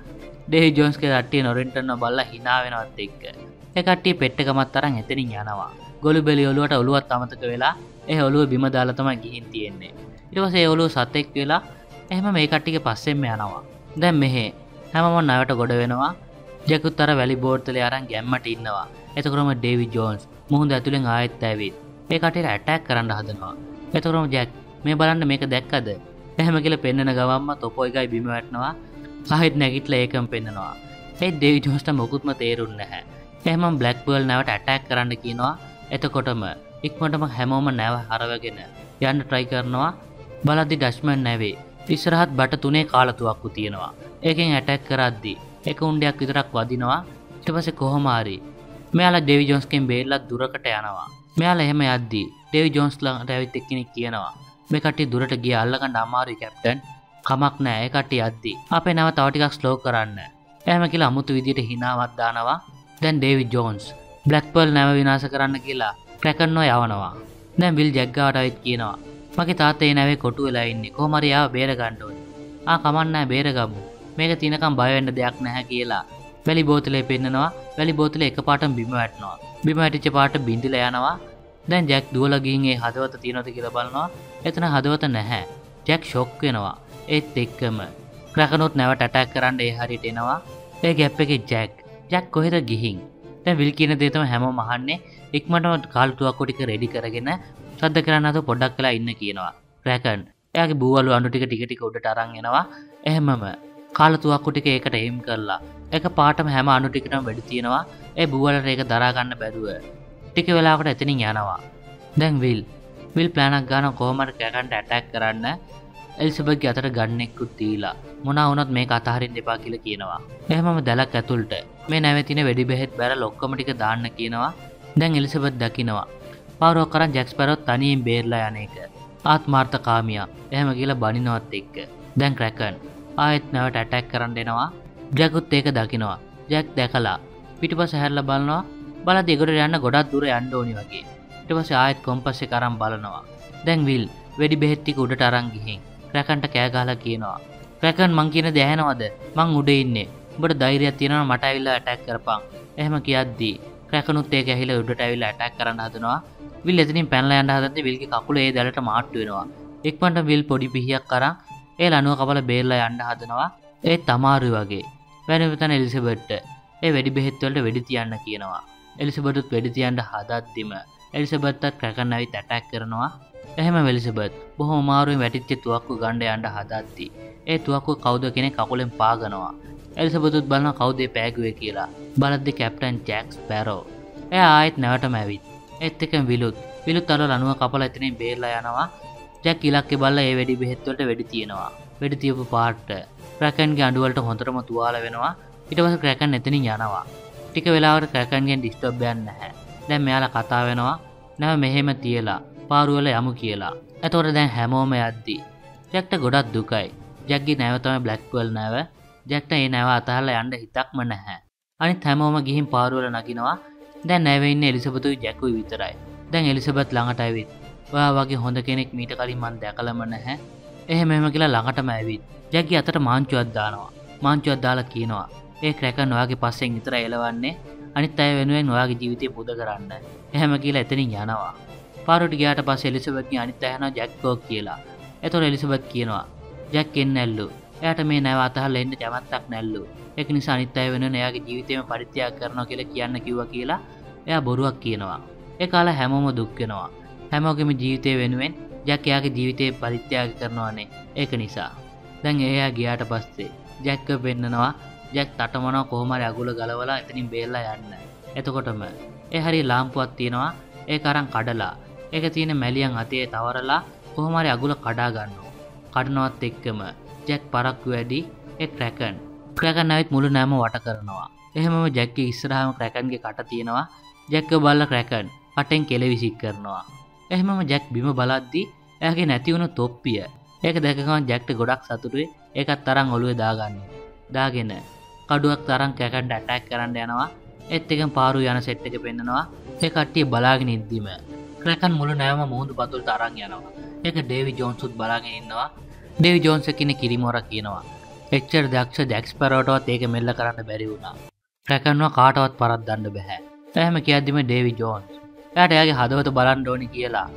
ඩේවි ජෝන්ස්ගේ කට්ටිය නොරින්ටන්ව බලලා hina වෙනවත් එක්ක ඒ කට්ටිය පෙට්ටකමත් අරන් එතනින් යනවා. ගොළුබෙලි ඔලුවට ඔලුවත් අමතක වෙලා ඒ ඔලුව බිම දාලා තමයි ගිහින් තියෙන්නේ. ඊට පස්සේ ඒ ඔලුව සතෙක් වෙලා එහෙම මේ කට්ටියගේ පස්සෙන්ම යනවා. දැන් මෙහෙ හැමෝම ණයට ගොඩ වෙනවා. ජැකුත් අර වැලි බෝතලේ අරන් ගැම්මට ඉන්නවා. එතකොටම ඩේවි ජෝන්ස් මුහුද ඇතුලෙන් ආයෙත් ඇවිත් මේ කට්ටියට ඇටැක් කරන්න හදනවා. එතකොටම ජැක් මේ බලන්න මේක දැක්කද? එහෙම කියලා පෙන්නන ගවම්ම තොපෝ එකයි බිම වැටෙනවා. ආයෙත් නැගිටලා ඒකම පෙන්නනවා. ඒ ඩේවි ජෝන්ස්ට මොකුත්ම තේරුන්නේ නැහැ. එහෙනම් බ්ලැක් පර්ල් නැවට ඇටැක් කරන්න කියනවා. එතකොටම ඉක්මනටම හැමෝම නැව හරවගෙන යන්න try කරනවා. බලද්දි ඩැෂ්මන් නැවේ ඉස්සරහත් බට තුනේ කාලතුවක්කු තියෙනවා. ඒකෙන් ඇටැක් කරද්දි එක උණ්ඩයක් විතරක් වදිනවා. ඊට පස්සේ කොහොම හරි මෙයාලා ඩේවි ජෝන්ස්ගෙන් බේරලා දුරකට යනවා. මෙයාලා එහෙම යද්දි ඩේවි ජෝන්ස් ළඟට ඇවිත් එක්කෙනෙක් කියනවා මේ කට්ටිය දුරට ගියා අල්ලගන්න අමාරුයි කැප්ටන්. කමක් නැහැ ඒ කට්ටිය යද්දි අපේ නැව තව ටිකක් slow කරන්න. එහෙම කියලා අමුතු විදියට හිනාවක් දානවා. දැන් ඩේවි ජෝන්ස් බ්ලැක් පර්ල් නැව විනාශ කරන්න කියලා ක්‍රැකන්ව යවනවා. දැන් විල් ජැක් ගාවට ආවිත් කියනවා මගේ තාත්තේ නැවේ කොටු වෙලා ඉන්නේ. කොහොම හරි ආව බේර ගන්න ඕනේ. ආ කමන්නෑ බේරගමු. මේක තිනකම් බය වෙන්න දෙයක් නැහැ කියලා වැලි බෝතලේ පෙන්නනවා. වැලි බෝතලේ එකපාරටම බිම වැටෙනවා. බිම වැටිච්ච පාට බින්දිලා යනවා. දැන් ජැක් දුවලා ගිහින් ඒ හදවත තියෙනවද කියලා බලනවා. එතන හදවත නැහැ. ජැක් ෂොක් වෙනවා. ඒත් එක්කම ක්‍රැකනොත් නැවට ඇටැක් කරන්න ඒ හරියට එනවා. ඒ ගැප් එකේ ජැක් ජැක් කොහෙද ගිහින්? දැන් විල් කියන දේ තමයි හැමෝම අහන්නේ. ඉක්මනට කාල්තුවක්කු ටික ready කරගෙන සද්ද කරන්න නැතුව පොඩ්ඩක් වෙලා ඉන්න කියනවා. රැකන් එයාගේ බූවලු අඬු ටික ටික ටික උඩට අරන් එනවා. එහෙමම කාල්තුවක්කු ටික ඒකට aim කරලා එක පාටම හැම අඬු ටිකටම වැඩි තියනවා. ඒ බූවලට ඒක දරා ගන්න බැරුව ටික වෙලාවකට එතනින් යනවා. දැන් විල් විල් plan එකක් ගන්න කොහොමද කැකන්ට attack කරන්න. එලිසබෙත්ගේ අතට ගන්න එක්කුත් තීලා මොනවා වුණත් මේක අතහරින්න එපා කියලා කියනවා. එහෙමම දැලක් ඇතුළට මේ නැවේ තියෙන වෙඩි බෙහෙත් බැරල් ඔක්කොම ටික දාන්න කියනවා. දැන් එලිසබෙත් දකිනවා පාරෝ කරන් ජැක් ස්පැරෝ තනියෙන් බේරලා යන එක ආත්මార్థකාමියා. එහෙම කියලා බනිනවත් එක්ක දැන් ක්‍රැකන් ආයෙත් නැවට ඇටැක් කරන්න එනවා. ජැකුත් ඒක දකිනවා. ජැක් දැකලා පිටිපස්ස හැරලා බලනවා. බලද්දී ඒකට යන්න ගොඩක් දුර යන්න ඕනි වගේ. ඊට පස්සේ ආයෙත් කොම්පස් එක අරන් බලනවා. දැන් විල් වෙඩි බෙහෙත් ටික උඩට අරන් ගිහින් රැකන්ට කෑ ගහලා කියනවා රැකන් මං කියන දේ ඇහෙනවද? මං උඩ ඉන්නේ. උඹට ධෛර්යයක් තියෙනවා මට ඇවිල්ලා ඇටැක් කරපන්. එහෙම කියද්දී රැකනුත් ඒක ඇහිලා උඩට ඇවිල්ලා ඇටැක් කරන්න හදනවා. විල් එතනින් පැනලා යන්න හදද්දී විල්ගේ කකුල ඒ දැලට මාට්ටු වෙනවා. එක්මන්ට විල් පොඩි පිහියක් අරන් ඒ ලනුව කපලා බේරලා යන්න හදනවා. ඒ තමාරු වගේ වෙන වෙතන එලිසබෙත්ට ඒ වෙඩි බෙහෙත් වලට වෙඩි තියන්න කියනවා. එලිසබෙත්ත් වෙඩි තියන්න හදද්දිම එලිසබෙත්ත් රැකන් ඇවිත් ඇටැක් කරනවා. එහෙම එලිසබෙත් බොහොම මාරුවෙන් වැටිච්ච තුවක්කු ගන්න යන්න හදද්දී ඒ තුවක්කු කවුද කෙනෙක් කකුලෙන් පාගනවා. එලිසබෙත්ත් බලනවා කවුද ඒ පෑගුවේ කියලා. බලද්දී කැප්ටන් ජැක් ස්පැරෝ. එයා ආයෙත් නැවටම ඇවිත් ඒත් එක්කම විලුත් විලුත් අර ලනුව කපලා එතනින් බේරලා යනවා. ජැක් ඉලක්කේ බලලා ඒ වෙඩි බෙහෙත් වලට වෙඩි තියනවා. වෙඩි තියපු පාට් ක්‍රැකන්ගේ අඬවලට හොඳටම තුවාල වෙනවා. ඊට පස්සේ ක්‍රැකන් එතනින් යනවා. ටික වෙලාවකට ක්‍රැකන්ගෙන් ඩිස්ටර්බ් එකක් නැහැ. දැන් මෙයාලා කතා වෙනවා නැව මෙහෙම තියලා පාරුවල යමු කියලා. එතකොට දැන් හැමෝම යද්දි ජැක්ට ගොඩක් දුකයි. ජැක්ගේ නැව තමයි බ්ලැක් පර්ල් නැව. ජැක්ට මේ නැව අතහැරලා යන්න හිතක්ම නැහැ. අනිත් හැමෝම ගිහින් පාරුවල නගිනවා. දැන් නැවේ ඉන්නේ එලිසබෙතුයි ජැකුයි විතරයි. දැන් එලිසබෙත් ළඟට ඇවිත් ඔයා වගේ හොඳ කෙනෙක් මීට කලින් මන් දැකලම නැහැ. එහෙම එහෙම කියලා ළඟටම ඇවිත් ජැක්ගේ අතට මාංචුවක් දානවා. මාංචුවක් දාලා කියනවා ඒ ක්‍රැකන් ඔයාගේ පස්සෙන් විතරයි එලවන්නේ. අනිත් අය වෙනුවෙන් ඔයාගේ ජීවිතේ පොද කරන්න. එහෙම කියලා එතනින් යනවා. පාරුවට ගියාට පස්සේ එලිසබෙත්ගේ අනිත් අය යනවා ජැක්කෝ කියලා. එතකොට එලිසබෙත් කියනවා ජැක් එන්නැල්ලු. එයාට මේ නැව අතහරලා එන්න කැමැත්තක් නැල්ලු. ඒක නිසා අනිත් අය වෙනුවෙන් එයාගේ ජීවිතේම පරිත්‍යාග කරනවා කියලා කියන්න කිව්වා කියලා එයා බොරුවක් කියනවා. ඒ කාලා හැමෝම දුක් වෙනවා. හැමෝගෙම ජීවිතේ වෙනුවෙන් ජැක් එයාගේ ජීවිතේ පරිත්‍යාග කරනවානේ. ඒක නිසා දැන් එයා ගියාට පස්සේ ජැක්ව වෙන්නනවා. ජැක් තටමනවා කොහොම හරි අගුල ගලවලා එතනින් බේරලා යන්න. එතකොටම ඒ හරිය ලාම්පුවක් තියෙනවා. ඒක අරන් කඩලා ඒක තියෙන මැලියන් අතේ තවරලා කොහොම හරි අගුල කඩා ගන්නවා. කඩනවත් එක්කම ජැක් පරක්කු වැඩි ඒ ක්‍රැකන් ක්‍රැකන් නැවිත් මුළු නෑම වට කරනවා. එහෙමම ජැක්ගේ ඉස්සරහාම ක්‍රැකන්ගේ කට තියෙනවා. ජැක්ව බලලා ක්‍රැකන් කටෙන් කෙලවිසික් කරනවා. එහෙමම ජැක් බිම බලද්දී එයාගේ නැති වුණු තොප්පිය ඒක දැක ගමන් ජැක්ට ගොඩක් සතුටුයි. ඒකත් තරම් ඔළුවේ දාගන්නේ. දාගෙන කඩුවක් තරම් ක්‍රැකන්ට ඇටැක් කරන්න යනවා. ඒත් එකම පාරු යන සෙට් එක පෙන්නනවා. ඒ කට්ටිය බලාගෙන ඉද්දිම ක්‍රැකන් මුළු නෑම මූඳු පතුලට අරන් යනවා. ඒක ඩේවි ජෝන්ස් උත් බලාගෙන ඉන්නවා. ඩේවි ජෝන්ස් කෙනෙක් කිරිමෝරා කියනවා. එච්චර දක්ෂ ජැක් ස්පැරෝටවත් ඒක මෙල්ල කරන්න බැරි වුණා. ක්‍රැකන්ව කාටවත් පරද්දන්න බෑ. එහෙම කියද්දිම ඩේවි ජෝන්ස් එයාට එයාගේ හදවත බලන්න ඕනි කියලා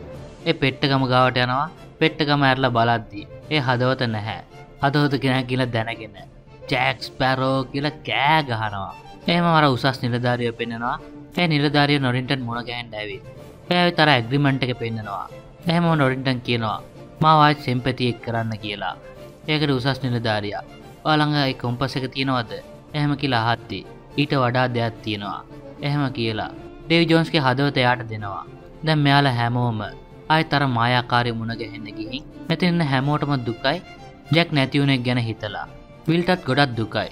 ඒ පෙට්ටගම ගාවට යනවා. පෙට්ටගම ඇරලා බලද්දී ඒ හදවත නැහැ. හදවත කෙනා කියලා දැනගෙන ජැක් ස්පැරෝ කියලා කෑ ගහනවා. එහෙම අර උසස් නිලධාරියෝ පෙන්නනවා. ඒ නිලධාරියෝ නොරින්ටන් මුණ ගැහෙන්න ඇවිත් එයාගේ තර ඇග්‍රීමන්ට් එක පෙන්නනවා. එහෙම නොරින්ටන් කියනවා මාව ආයෙත් සෙම්පති එක් කරන්න කියලා. ඒකට උසස් නිලධාරියා ඔයාලඟ ඒ කොම්පස් එක තියෙනවද? එහෙම කියලා අහද්දි ඊට වඩා දෙයක් තියෙනවා. එහෙම කියලා ඩේවි ජෝන්ස්ගේ හදවත එයාට දෙනවා. දැන් මෙයාලා හැමෝම ආයෙත් අර මායාකාරී මුණ ගැහෙන්න ගිහින් මෙතන හැමෝටම දුකයි. ජැක් නැති වුණේ ගැන හිතලා විල්ටත් ගොඩක් දුකයි.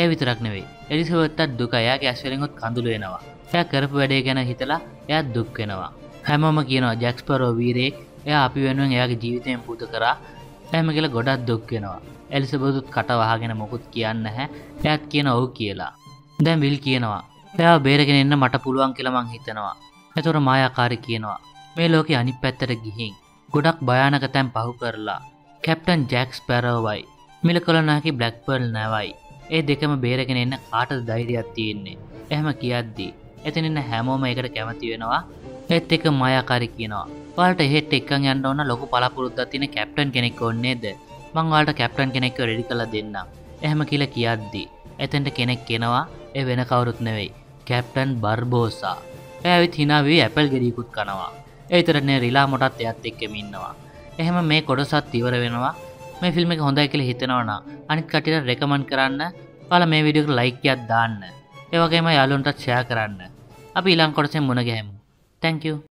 ඒ විතරක් නෙවෙයි එලිසබෙත්ටත් දුකයි. එයාගේ ඇස් වලින් උත් කඳුළු එනවා. එයා කරපු වැඩේ ගැන හිතලා එයාත් දුක් වෙනවා. හැමෝම කියනවා ජැක් ස්පැරෝ වීරයෙක්. එයා අපි වෙනුවෙන් එයාගේ ජීවිතයෙන් පුද කරා. එහෙම කියලා ගොඩක් දුක් වෙනවා. එලිසබෙත් කට වහගෙන මොකුත් කියන්නේ නැහැ. එයාත් කියන ඔව් කියලා. දැන් විල් කියනවා එයා බේරගෙන එන්න මට පුළුවන් කියලා මං හිතනවා. ඒතර මායාකාරී කියනවා මේ ලෝකේ අනිත් පැත්තට ගිහින් ගොඩක් භයානක තැන් පහු කරලා කැප්ටන් ජැක් ස්පැරෝවයි මිලකොලනාගේ බ්ලැක් පර්ල් නැවයි ඒ දෙකම බේරගෙන එන්න කාටද ධෛර්යයක් තියෙන්නේ? එහෙම කියද්දි එතන ඉන්න හැමෝම ඒකට කැමති වෙනවා. ඒත් එක මායාකාරී කියනවා ඔයාලට එහෙට එක්කන් යන්න ඕන ලොකු පළපුරුද්දක් තියෙන කැප්ටන් කෙනෙක් ඕනේ නේද? මං ඔයාලට කැප්ටන් කෙනෙක්ව රෙඩි කරලා දෙන්නම්. එහෙම කියලා කියද්දි එතෙන්ට කෙනෙක් එනවා. ඒ වෙන කවුරුත් නෙවෙයි කැප්ටන් බර්බෝසා. එයා විත් hina වී ඇපල් ගෙඩියකුත් කනවා. ඒ විතරනේ රිලා මොටත් එයාත් එක්කම ඉන්නවා. එහෙම මේ කොටසත් ඉවර වෙනවා. මේ ෆිල්ම් එක හොඳයි කියලා හිතනවා නම් අනිත් කට්ටියට රෙකමන්ඩ් කරන්න. ඔයාලා මේ වීඩියෝ එකට ලයික් එකක් දාන්න. ඒ වගේම යාළුවන්ටත් ෂෙයා කරන්න. අපි ඊළඟ කොටසෙන් මුණ ගැහෙමු. Thank you.